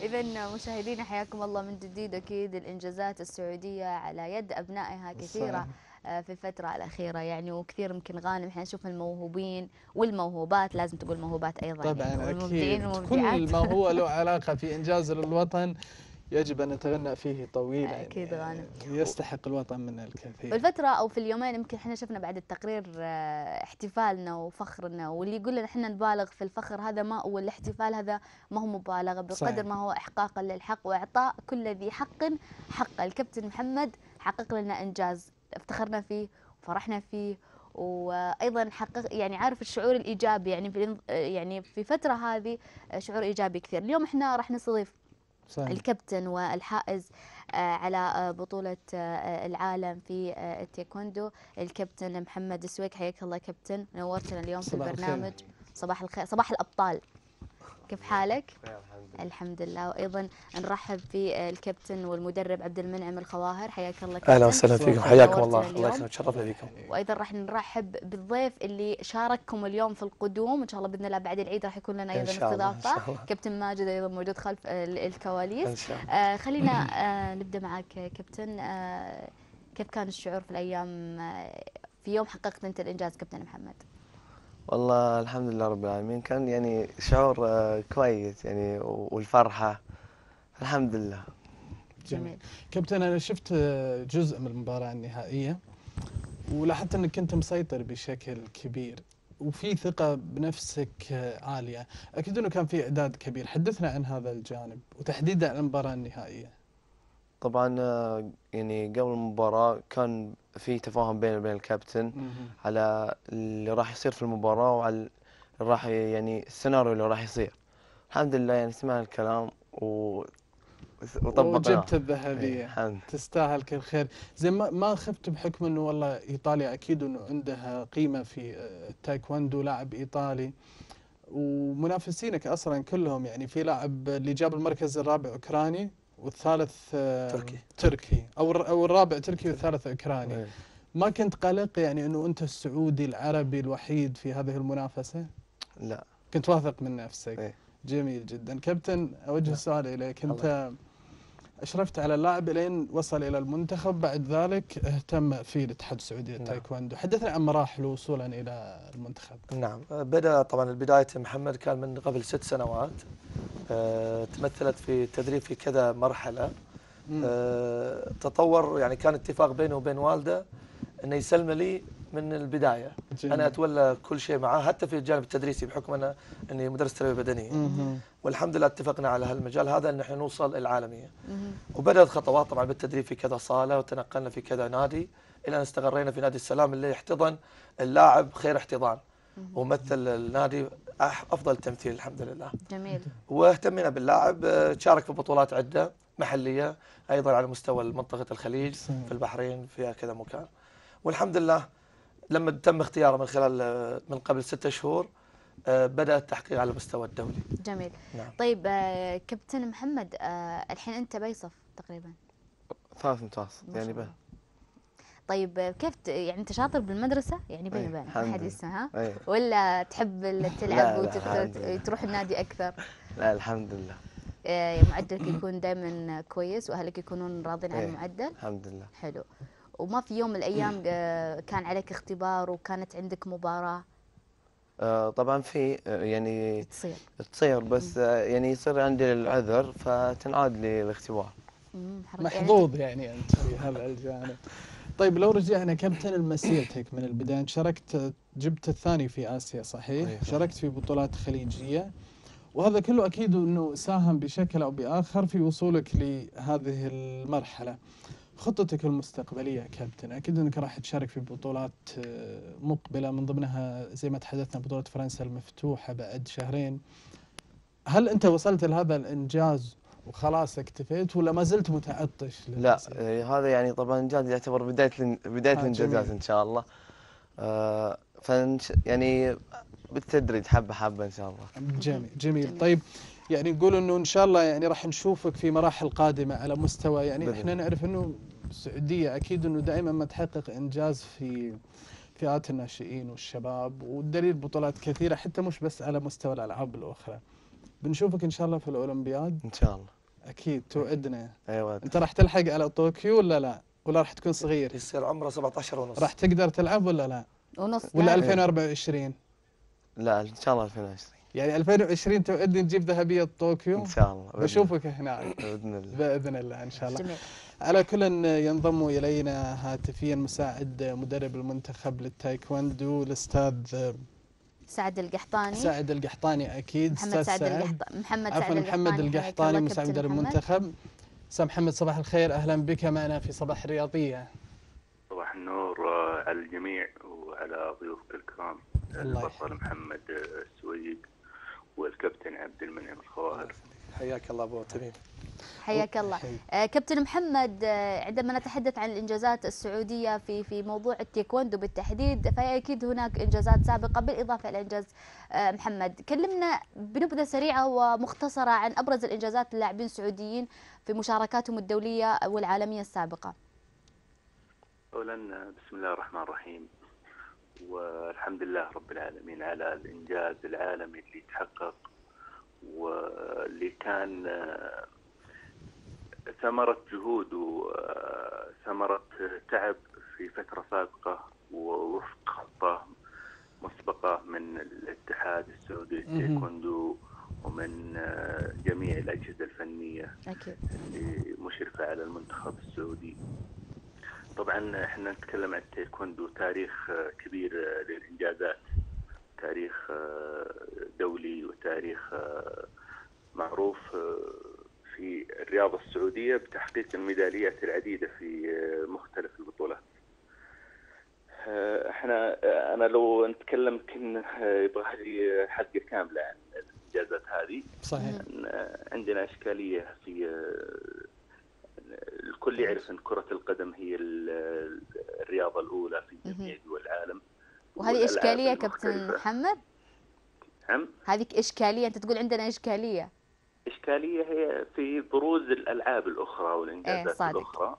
إذن مشاهدينا حياكم الله من جديد. أكيد الإنجازات السعودية على يد أبنائها كثيرة في الفترة الأخيرة، يعني وكثير يمكن غانم احنا نشوف الموهوبين والموهوبات، لازم تقول موهوبات أيضا طبعا يعني أكيد كل ما هو له علاقة في إنجاز للوطن يجب أن نتغنى فيه طويلا، أكيد غانم يستحق الوطن منا الكثير. بالفترة أو في اليومين يمكن احنا شفنا بعد التقرير احتفالنا وفخرنا، واللي يقول لنا احنا نبالغ في الفخر هذا ما، والاحتفال هذا ما هو مبالغة بقدر ما هو إحقاقا للحق وإعطاء كل ذي حق حقه. الكابتن محمد حقق لنا إنجاز افتخرنا فيه وفرحنا فيه وايضا حقق يعني عارف الشعور الايجابي يعني في فتره هذه شعور ايجابي كثير. اليوم احنا راح نستضيف الكابتن والحائز على بطولة العالم في التايكوندو الكابتن محمد السويق. حياك الله كابتن، نورتنا اليوم في البرنامج. صباح الخير، صباح الأبطال، كيف حالك؟ الحمد لله. وأيضا نرحب بالكابتن والمدرب عبد المنعم الخواهر، حياك الله كابتن. أهلا وسهلا فيكم، حياكم الله، الله يسلمك، تشرفنا بكم. وأيضا راح نرحب بالضيف اللي شارككم اليوم في القدوم، إن شاء الله بإذن الله بعد العيد راح يكون لنا أيضا استضافة، كابتن ماجد أيضا موجود خلف الكواليس. إن شاء الله. خلينا نبدأ معك كابتن، كيف كان الشعور في الأيام في يوم حققت أنت الإنجاز كابتن محمد؟ والله الحمد لله رب العالمين، كان يعني شعور كويس يعني، والفرحة الحمد لله. جميل كابتن، أنا شفت جزء من المباراة النهائية ولاحظت أنك كنت مسيطر بشكل كبير وفي ثقة بنفسك عالية، أكيد أنه كان في إعداد كبير، حدثنا عن هذا الجانب وتحديدا عن المباراة النهائية. طبعا يعني قبل المباراة كان في تفاهم بيني وبين الكابتن على اللي راح يصير في المباراة وعلى اللي راح يعني السيناريو اللي راح يصير. الحمد لله يعني سمعنا الكلام وطبقناه وجبت الذهبية، تستاهل كل خير. زي ما خفت بحكم انه والله ايطاليا اكيد انه عندها قيمة في التايكوندو، لاعب ايطالي ومنافسينك اصلا كلهم يعني في لاعب اللي جاب المركز الرابع اوكراني والثالث تركي او الرابع تركي والثالث اوكراني. ما كنت قلق يعني انه انت السعودي العربي الوحيد في هذه المنافسه؟ لا، كنت واثق من نفسك. جميل جدا كابتن، اوجه السؤال اليك انت. اشرفت على اللاعب لين وصل الى المنتخب، بعد ذلك اهتم في الاتحاد السعودي للتايكوندو، حدثنا عن مراحل وصولا الى المنتخب. نعم، بدا طبعا البدايه محمد كان من قبل 6 سنوات، تمثلت في التدريب في كذا مرحله، تطور يعني كان اتفاق بينه وبين والده انه يسلم لي من البدايه. انا اتولى كل شيء معاه حتى في الجانب التدريسي بحكم انا اني مدرس تربيه بدنيه، والحمد لله اتفقنا على هالمجال هذا ان احنا نوصل العالميه. وبدات خطوات طبعا بالتدريب في كذا صاله وتنقلنا في كذا نادي الى ان استقرينا في نادي السلام اللي احتضن اللاعب خير احتضان، ومثل النادي افضل تمثيل الحمد لله. جميل. واهتمينا باللاعب، شارك في بطولات عده محليه ايضا على مستوى منطقه الخليج في البحرين في كذا مكان، والحمد لله لما تم اختياره من خلال من قبل 6 شهور بدأ التحقيق على المستوى الدولي. جميل. نعم. طيب كابتن محمد، الحين انت بيصف تقريبا 3 متوسط يعني بقى. طيب كيف يعني انت شاطر بالمدرسه يعني بين بين احد يسمعها ولا تحب تلعب وتروح النادي اكثر؟ لا الحمد لله معدلك يكون دائما كويس واهلك يكونون راضين عن المعدل. الحمد لله. حلو. وما في يوم من الايام كان عليك اختبار وكانت عندك مباراه؟ طبعا في يعني تصير بس يعني يصير عندي العذر فتنعاد لي الاختبار. محظوظ يعني انت في هذا الجانب. طيب لو رجعنا كابتن لمسيرتك من البدايه، شاركت جبت الثاني في اسيا صحيح؟ شاركت في بطولات خليجيه وهذا كله اكيد انه ساهم بشكل او باخر في وصولك لهذه المرحله. خطتك المستقبليه كابتن، اكيد انك راح تشارك في بطولات مقبله من ضمنها زي ما تحدثنا بطوله فرنسا المفتوحه بعد 2 شهرين. هل انت وصلت لهذا الانجاز وخلاص اكتفيت ولا ما زلت متعطش؟ لا هذا يعني طبعا انجاز يعتبر بدايه الانجازات ان شاء الله. يعني بالتدريج حبه حبه ان شاء الله. جميل جميل. طيب يعني نقول انه ان شاء الله يعني راح نشوفك في مراحل قادمه على مستوى يعني احنا نعرف انه السعوديه اكيد انه دائما ما تحقق انجاز في فئات الناشئين والشباب، والدليل بطولات كثيره حتى مش بس على مستوى الالعاب الاخرى. بنشوفك ان شاء الله في الاولمبياد ان شاء الله. اكيد توعدنا. ايوه. انت راح تلحق على طوكيو ولا لا؟ ولا راح تكون صغير؟ يصير عمره 17 ونص. راح تقدر تلعب ولا لا؟ ونص ولا 2024؟ لا ان شاء الله 2020. يعني 2020 توعدني نجيب ذهبية طوكيو ان شاء الله. بشوفك هناك باذن الله. باذن الله ان شاء الله. جميل. على كل ينضم الينا هاتفيا مساعد مدرب المنتخب للتايكوندو الاستاذ سعد القحطاني. سعد القحطاني اكيد. محمد سعد القحطاني. محمد القحطاني مساعد مدرب المنتخب. استاذ محمد صباح الخير، اهلا بك معنا في صباح الرياضية. صباح النور على الجميع وعلى ضيوفك الكرام، البطل محمد السويق والكابتن عبد المنعم الخواهر. حياك الله ابو تميم. حياك الله. كابتن محمد، عندما نتحدث عن الانجازات السعوديه في موضوع التايكوندو بالتحديد، فاكيد هناك انجازات سابقه بالاضافه الى انجاز محمد. كلمنا بنبذه سريعه ومختصره عن ابرز الانجازات للاعبين السعوديين في مشاركاتهم الدوليه والعالميه السابقه. اولا بسم الله الرحمن الرحيم، والحمد لله رب العالمين على الانجاز العالمي اللي تحقق واللي كان ثمرة جهود وثمرة تعب في فترة سابقة ووفق خطة مسبقة من الاتحاد السعودي للتايكوندو ومن جميع الأجهزة الفنية اللي مشرفة على المنتخب السعودي. طبعا احنا نتكلم عن التايكوندو تاريخ كبير للإنجازات، تاريخ دولي وتاريخ معروف في الرياضة السعودية بتحقيق الميداليات العديدة في مختلف البطولات. احنا انا لو نتكلم يمكن يبغى لي حلقة كاملة عن الإنجازات هذه. صحيح. عندنا إشكالية في الكل يعرف ان كرة القدم هي الرياضة الأولى في جميع دول العالم. وهذه إشكالية كابتن محمد؟ نعم؟ هذه إشكالية، أنت تقول عندنا إشكالية. إشكالية هي في بروز الألعاب الأخرى والإنجازات الأخرى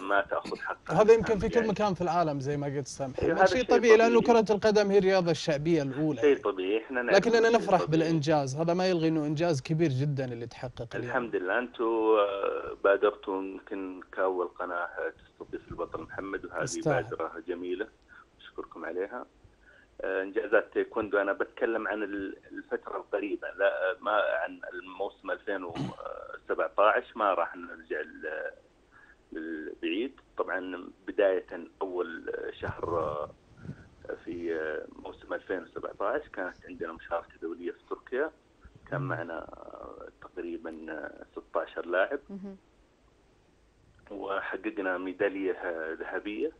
ما تأخذ حقها. هذا يمكن في كل مكان في العالم زي ما قلت سامح. شيء طبيعي لأنه كرة القدم هي الرياضة الشعبية الأولى. شيء طبيعي، احنا لكننا نفرح بالإنجاز، هذا ما يلغي أنه إنجاز كبير جدا اللي تحقق. الحمد لله أنتم بادرتوا يمكن كأول قناة تستضيف البطل محمد، وهذه بادرة جميلة. أشكركم عليها. إنجازات تايكوندو أنا بتكلم عن الفترة القريبة، لا ما عن الموسم 2017، ما راح نرجع للبعيد. طبعا بداية أول شهر في موسم 2017 كانت عندنا مشاركة دولية في تركيا، كان معنا تقريبا 16 لاعب وحققنا ميدالية ذهبية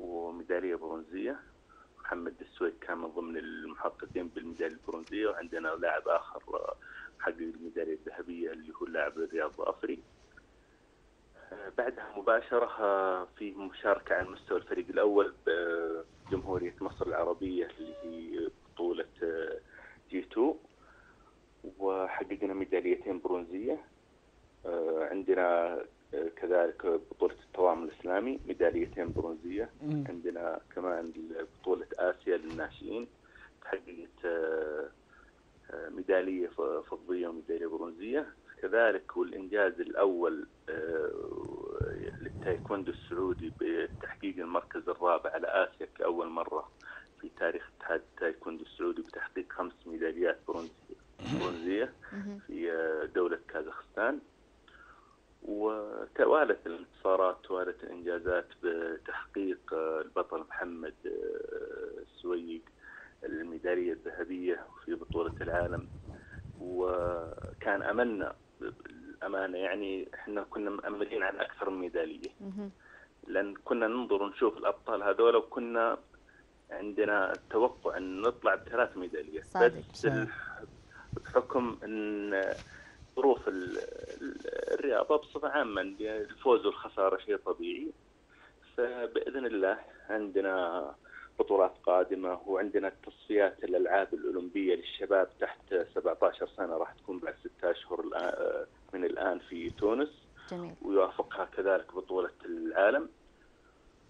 وميدالية برونزية. محمد السويق كان من ضمن المحققين بالميدالية البرونزية، وعندنا لاعب آخر حقق الميدالية الذهبية اللي هو لاعب الرياض ظافري. بعدها مباشرة في مشاركة على مستوى الفريق الأول بجمهورية مصر العربية اللي هي بطولة جي 2، وحققنا ميداليتين برونزية. عندنا كذلك بطولة التضامن الإسلامي ميداليتين برونزية. عندنا كمان بطولة آسيا للناشئين تحققت ميدالية فضية وميدالية برونزية كذلك. والإنجاز الأول للتايكوندو السعودي بتحقيق المركز الرابع على آسيا كأول مرة في تاريخ اتحاد التايكوندو السعودي بتحقيق 5 ميداليات برونزية في دولة كازاخستان. وتوالت الانتصارات، توالت الانجازات بتحقيق البطل محمد السويق الميداليه الذهبيه في بطوله العالم، وكان املنا الامانه، يعني احنا كنا مأملين عن اكثر من ميداليه لان كنا ننظر ونشوف الابطال هذول وكنا عندنا توقع ان نطلع ب3 ميداليات بس بحكم ان ظروف الرياضة بصفة عامة الفوز والخسارة شيء طبيعي. فبإذن الله عندنا بطولات قادمة، وعندنا التصفيات الألعاب الأولمبية للشباب تحت 17 سنة راح تكون بعد 6 أشهر من الآن في تونس. جميل. ويوافقها كذلك بطولة العالم،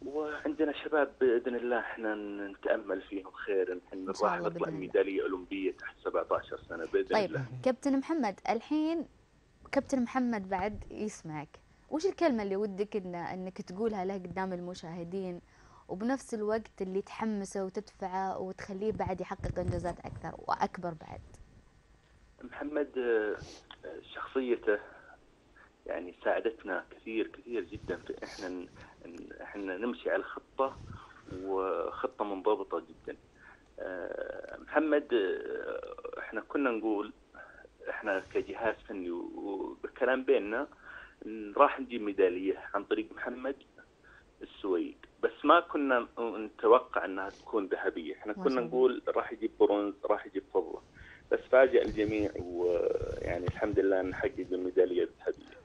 وعندنا شباب بإذن الله احنا نتأمل فيهم خير، احنا راح نطلع ميدالية أولمبية تحت 17 سنة بإذن الله. طيب كابتن محمد، الحين كابتن محمد بعد يسمعك، وش الكلمة اللي ودك انك تقولها له قدام المشاهدين، وبنفس الوقت اللي تحمسه وتدفعه وتخليه بعد يحقق انجازات اكثر واكبر بعد؟ محمد شخصيته يعني ساعدتنا كثير جدا في احنا نمشي على الخطة، وخطة منضبطة جدا. محمد احنا كنا نقول احنا كجهاز فني وبالكلام بيننا راح نجيب ميدالية عن طريق محمد السويق، بس ما كنا نتوقع انها تكون ذهبيه، احنا كنا نقول راح يجيب برونز راح يجيب فضه، بس فاجأ الجميع، ويعني الحمد لله ان حقق الميداليه الذهبيه.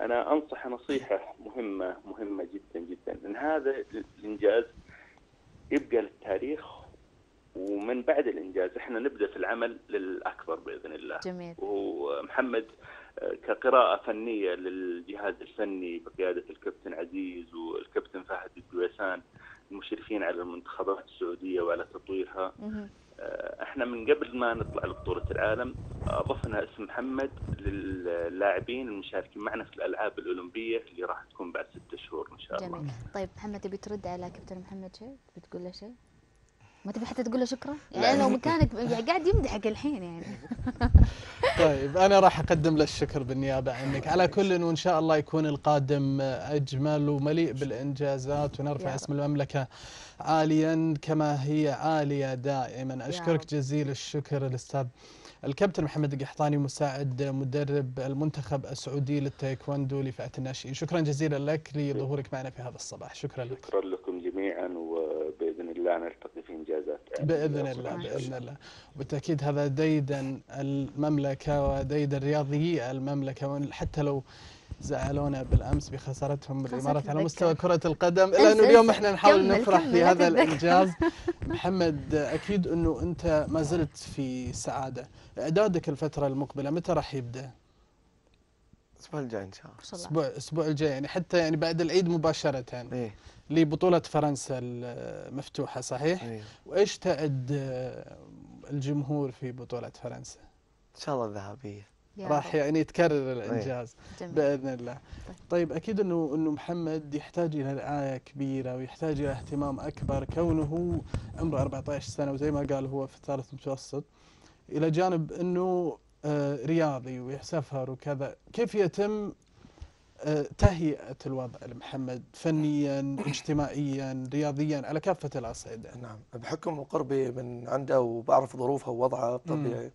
انا انصح نصيحه مهمه جدا جدا، ان هذا الانجاز يبقى للتاريخ، ومن بعد الانجاز احنا نبدا في العمل للاكبر باذن الله. جميل. ومحمد كقراءة فنية للجهاز الفني بقيادة الكابتن عزيز والكابتن فهد الدويسان المشرفين على المنتخبات السعودية وعلى تطويرها. احنا من قبل ما نطلع لبطولة العالم اضفنا اسم محمد للاعبين المشاركين معنا في الالعاب الاولمبيه اللي راح تكون بعد 6 شهور ان شاء الله. جميل. طيب محمد تبي ترد على كابتن محمد شيء؟ تبي تقول له شيء؟ ما تبي حتى تقول له شكرا؟ يعني لو مكانك قاعد يمدحك الحين يعني. طيب انا راح اقدم له الشكر بالنيابه عنك على كل، وان شاء الله يكون القادم اجمل ومليء بالانجازات، ونرفع اسم المملكه عاليا كما هي عاليه دائما. اشكرك جزيل الشكر الاستاذ الكابتن محمد القحطاني مساعد مدرب المنتخب السعودي للتايكواندو لفئه الناشئين، شكرا جزيلا لك لظهورك معنا في هذا الصباح. شكرا لك. شكرا لكم جميعا، وباذن الله نلتقي في انجازات باذن الله باذن الله. وبالتاكيد هذا ديدن المملكه وديدن رياضيي المملكه، حتى لو زعلونا بالامس بخسارتهم الامارات على مستوى كره القدم، الا انه اليوم احنا نحاول نفرح في هذا الانجاز. محمد اكيد انه انت ما زلت في سعاده، اعدادك الفتره المقبله متى راح يبدا؟ الاسبوع الجاي ان شاء الله. الاسبوع الجاي يعني حتى يعني بعد العيد مباشره. ايه لبطوله فرنسا المفتوحه صحيح؟ ايه. وايش تعد الجمهور في بطوله فرنسا؟ ان شاء الله الذهبيه. راح يعني يتكرر الانجاز باذن الله. طيب اكيد انه محمد يحتاج الى رعايه كبيره ويحتاج الى اهتمام اكبر، كونه عمره 14 سنه وزي ما قال هو في الثالث متوسط، الى جانب انه رياضي ويسافر وكذا، كيف يتم تهيئه الوضع لمحمد فنيا اجتماعيا رياضيا على كافه الاصعده؟ نعم بحكم قربي من عنده وبعرف ظروفه ووضعه الطبيعي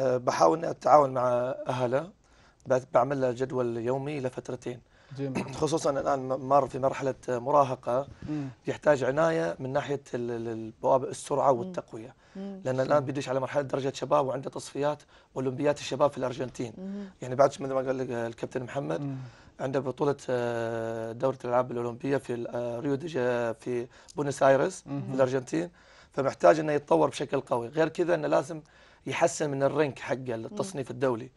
بحاول أتعاون مع أهله، بعمل له جدول يومي لفترتين. جميل. خصوصا الآن مر في مرحلة مراهقة يحتاج عناية من ناحية البوابة السرعة والتقوية، لأن الآن بيدش على مرحلة درجة شباب وعنده تصفيات أولمبيات الشباب في الأرجنتين. يعني بعد مثل ما قال الكابتن محمد عنده بطولة دورة الألعاب الأولمبية في في بونس آيرس في الأرجنتين، فمحتاج أنه يتطور بشكل قوي. غير كذا أنه لازم يحسن من الرنك حقه التصنيف الدولي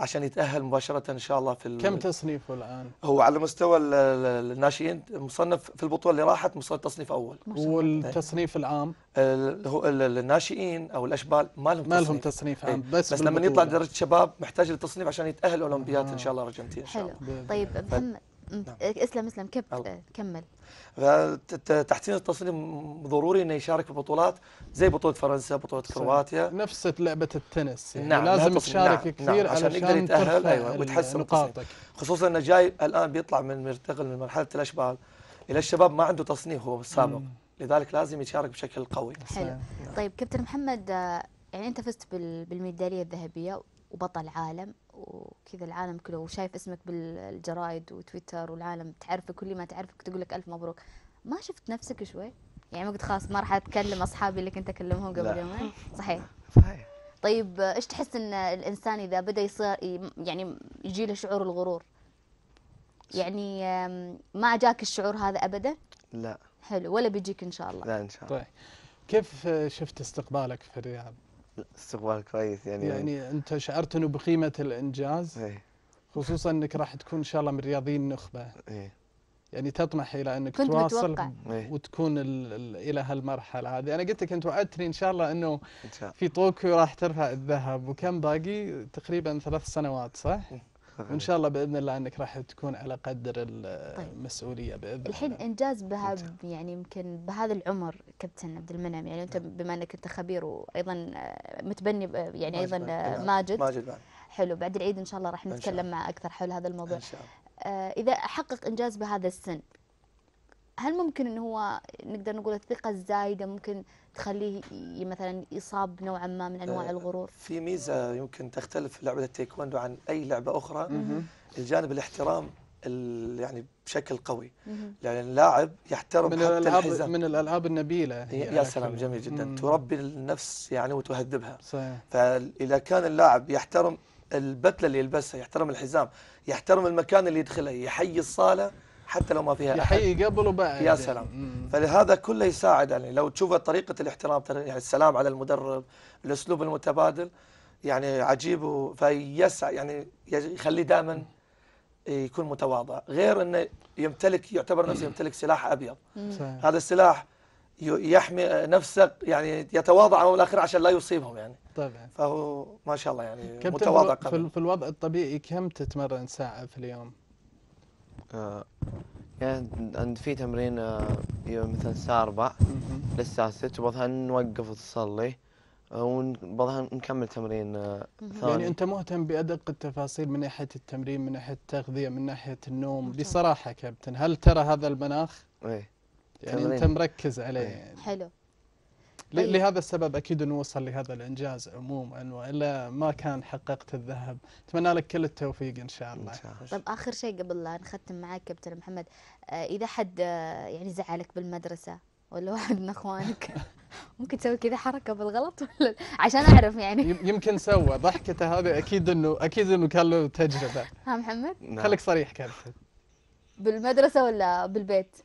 عشان يتأهل مباشرة إن شاء الله في كم تصنيفه الآن؟ هو على مستوى الناشئين مصنف في البطولة اللي راحت مصنف تصنيف أول. والتصنيف العام؟ هو الناشئين أو الأشبال ما لهم تصنيف عام، بس لما يطلع درجة شباب محتاج لتصنيف عشان يتأهل أولمبيات إن شاء الله أرجنتين إن شاء الله. حلو. طيب محمد اسلم كمل. تحسين التصنيف ضروري انه يشارك في بطولات زي بطوله فرنسا، بطوله كرواتيا، نفس لعبه التنس يعني. نعم لازم تشارك كثير عشان يقدر يتاهل. ايوه وتحسن نقاطك، خصوصا انه جاي الان بيطلع من يرتقل من مرحله الاشبال الى الشباب، ما عنده تصنيف هو بالسابق، لذلك لازم يشارك بشكل قوي. حلو. طيب كابتن محمد يعني انت فزت بالميداليه الذهبيه وبطل عالم وكذا، العالم كله وشايف اسمك بالجرائد وتويتر والعالم تعرفك، كل ما تعرفك تقول لك الف مبروك، ما شفت نفسك شوي؟ يعني قلت خلاص ما راح اتكلم اصحابي اللي كنت اكلمهم قبل يومين؟ صحيح. طيب ايش تحس ان الانسان اذا بدا يصير يعني يجي له شعور الغرور؟ يعني ما جاك الشعور هذا ابدا؟ لا. حلو. ولا بيجيك ان شاء الله؟ لا ان شاء الله. طيب كيف شفت استقبالك في الرياض؟ استقبال كويس يعني انت شعرت انه بقيمه الانجاز؟ ايه. خصوصا انك راح تكون ان شاء الله من رياضيين النخبه. ايه. يعني تطمح الى انك تواصل وتكون الى هالمرحله هذه. انا قلت لك انت وعدتني ان شاء الله انه في طوكيو راح ترفع الذهب، وكم باقي تقريبا 3 سنوات صح؟ وان شاء الله باذن الله انك راح تكون على قدر المسؤوليه باذن الله. الحين انجاز يعني يمكن بهذا العمر كابتن عبد المنعم، يعني انت بما انك انت خبير وايضا متبني يعني ايضا ماجد حلو، بعد العيد ان شاء الله راح نتكلم مع اكثر حول هذا الموضوع. إن شاء الله. اذا حقق انجاز بهذا السن، هل ممكن ان هو نقدر نقول الثقه الزايده ممكن تخليه مثلا يصاب نوعا ما من انواع الغرور؟ في ميزه يمكن تختلف لعبه التايكوندو عن اي لعبه اخرى، الجانب الاحترام يعني بشكل قوي، لأن اللاعب يحترم حتى الحزام. من الألعاب النبيلة يعني. يا سلام، جميل جدا. تربي النفس يعني وتهذبها. صحيح. فإذا كان اللاعب يحترم البتلة اللي يلبسها، يحترم الحزام، يحترم المكان اللي يدخله، يحيي الصالة حتى لو ما فيها يحيي قبل وبعد. يا سلام. فلهذا كله يساعد يعني. لو تشوف طريقة الاحترام يعني، السلام على المدرب، الأسلوب المتبادل يعني عجيب. فيسعى يعني يخليه دائما يكون متواضع، غير انه يمتلك، يعتبر نفسه يمتلك سلاح ابيض. هذا السلاح يحمي نفسه يعني، يتواضع على الاخر عشان لا يصيبهم يعني. طبعا. فهو ما شاء الله يعني متواضع. في الوضع الطبيعي كم تتمرن ساعه في اليوم؟ يعني في تمرين مثلا الساعه 4 للساعه 6، وبعدها نوقف نصلي وبعدها نكمل تمرين ثاني. يعني أنت مهتم بأدق التفاصيل من ناحية التمرين، من ناحية التغذية، من ناحية النوم. بصراحة كابتن، هل ترى هذا المناخ؟ ايه يعني تمرين. أنت مركز عليه يعني. حلو. لهذا السبب أكيد نوصل لهذا الإنجاز عموما، وإلا ما كان حققت الذهب. أتمنى لك كل التوفيق إن شاء الله. طب آخر شيء قبل لا نختم معاك كابتن محمد، إذا حد يعني زعلك بالمدرسة ولا واحد من اخوانك ممكن تسوي كذا حركه بالغلط ولا عشان اعرف يعني؟ يمكن سوى ضحكته هذه، اكيد انه كان له تجربه. ها محمد؟ خليك صريح كابتن. بالمدرسه ولا بالبيت؟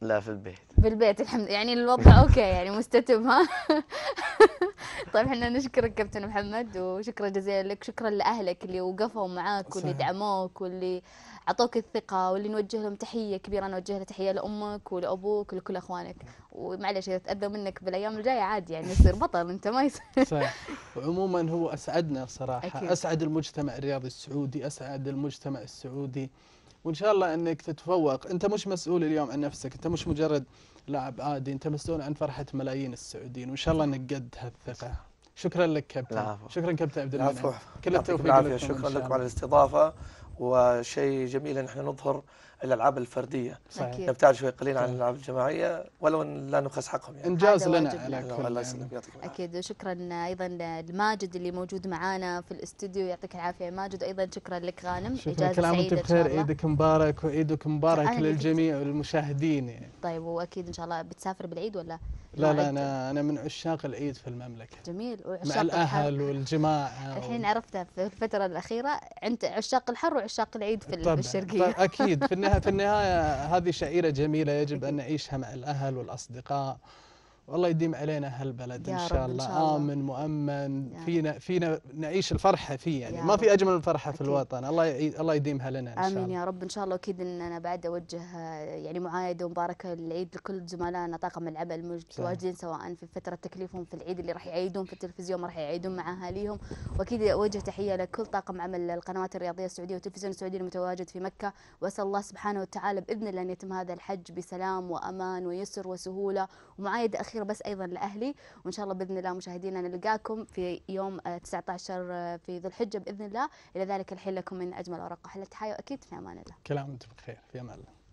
لا في البيت. بالبيت الحمد يعني الوضع اوكي يعني مستتب. ها طيب احنا نشكرك كابتن محمد، وشكرا جزيلا لك. شكرا لاهلك اللي وقفوا معاك واللي دعموك واللي اعطوك الثقه، واللي نوجه لهم تحيه كبيره. انا اوجه تحيه لامك ولابوك ولكل اخوانك. ومعلش اذا تاذوا منك بالايام الجايه عادي يعني، يصير بطل انت ما يصير. صحيح. وعموما هو اسعدنا صراحه. أكيد. اسعد المجتمع الرياضي السعودي، اسعد المجتمع السعودي، وان شاء الله انك تتفوق. انت مش مسؤول اليوم عن نفسك، انت مش مجرد لاعب عادي، انت مسؤول عن فرحه ملايين السعوديين، وان شاء الله انك قد هالثقه. شكرا لك كابتن. شكرا كابتن عبد المنعم، كل التوفيق لك. شكرا لكم على الاستضافه، وشيء جميل ان احنا نظهر الالعاب الفرديه. صحيح. نبتعد شوي قليل عن الالعاب الجماعيه، ولو ان لا نبخس حقهم يعني. انجاز لنا على كل. الله يسلمك، يعطيك العافيه. اكيد. وشكرا ايضا لماجد اللي موجود معانا في الاستوديو، يعطيك العافيه ماجد. وايضا شكرا لك غانم، اجازه سعيده ان شاء الله. عيدك مبارك، وعيدك مبارك للجميع والمشاهدين يعني. طيب واكيد ان شاء الله بتسافر بالعيد ولا؟ لا لا، انا من عشاق العيد في المملكه. جميل. مع الاهل والجماعه. الحين عرفتها في الفتره الاخيره، انت عشاق الحر وعشاق العيد في الشرقيه. اكيد. في النهايه هذه شعيره جميله يجب ان نعيشها مع الاهل والاصدقاء. والله يديم علينا هالبلد ان شاء الله امن مؤمن، فينا نعيش الفرحه فيه يعني. ما في اجمل الفرحه في الوطن. الله يديمها لنا ان شاء الله. امين يا رب ان شاء الله. واكيد ان انا بعد اوجه يعني معايده مباركه للعيد لكل زملائنا طاقم العمل متواجدين، سواء في فتره تكليفهم في العيد اللي راح يعيدون في التلفزيون، ما راح يعيدون مع اهاليهم. واكيد اوجه تحيه لكل طاقم عمل القنوات الرياضيه السعوديه والتلفزيون السعودي المتواجد في مكه. واسال الله سبحانه وتعالى باذن الله ان يتم هذا الحج بسلام وامان ويسر وسهوله ومعايده اخيره بس ايضا لاهلي. وان شاء الله باذن الله مشاهدينا نلقاكم في يوم 19 في ذو الحجه باذن الله. الى ذلك الحين لكم من اجمل اوراق وحلى التحايا، واكيد في امان الله. كلام انت بخير، في امان الله.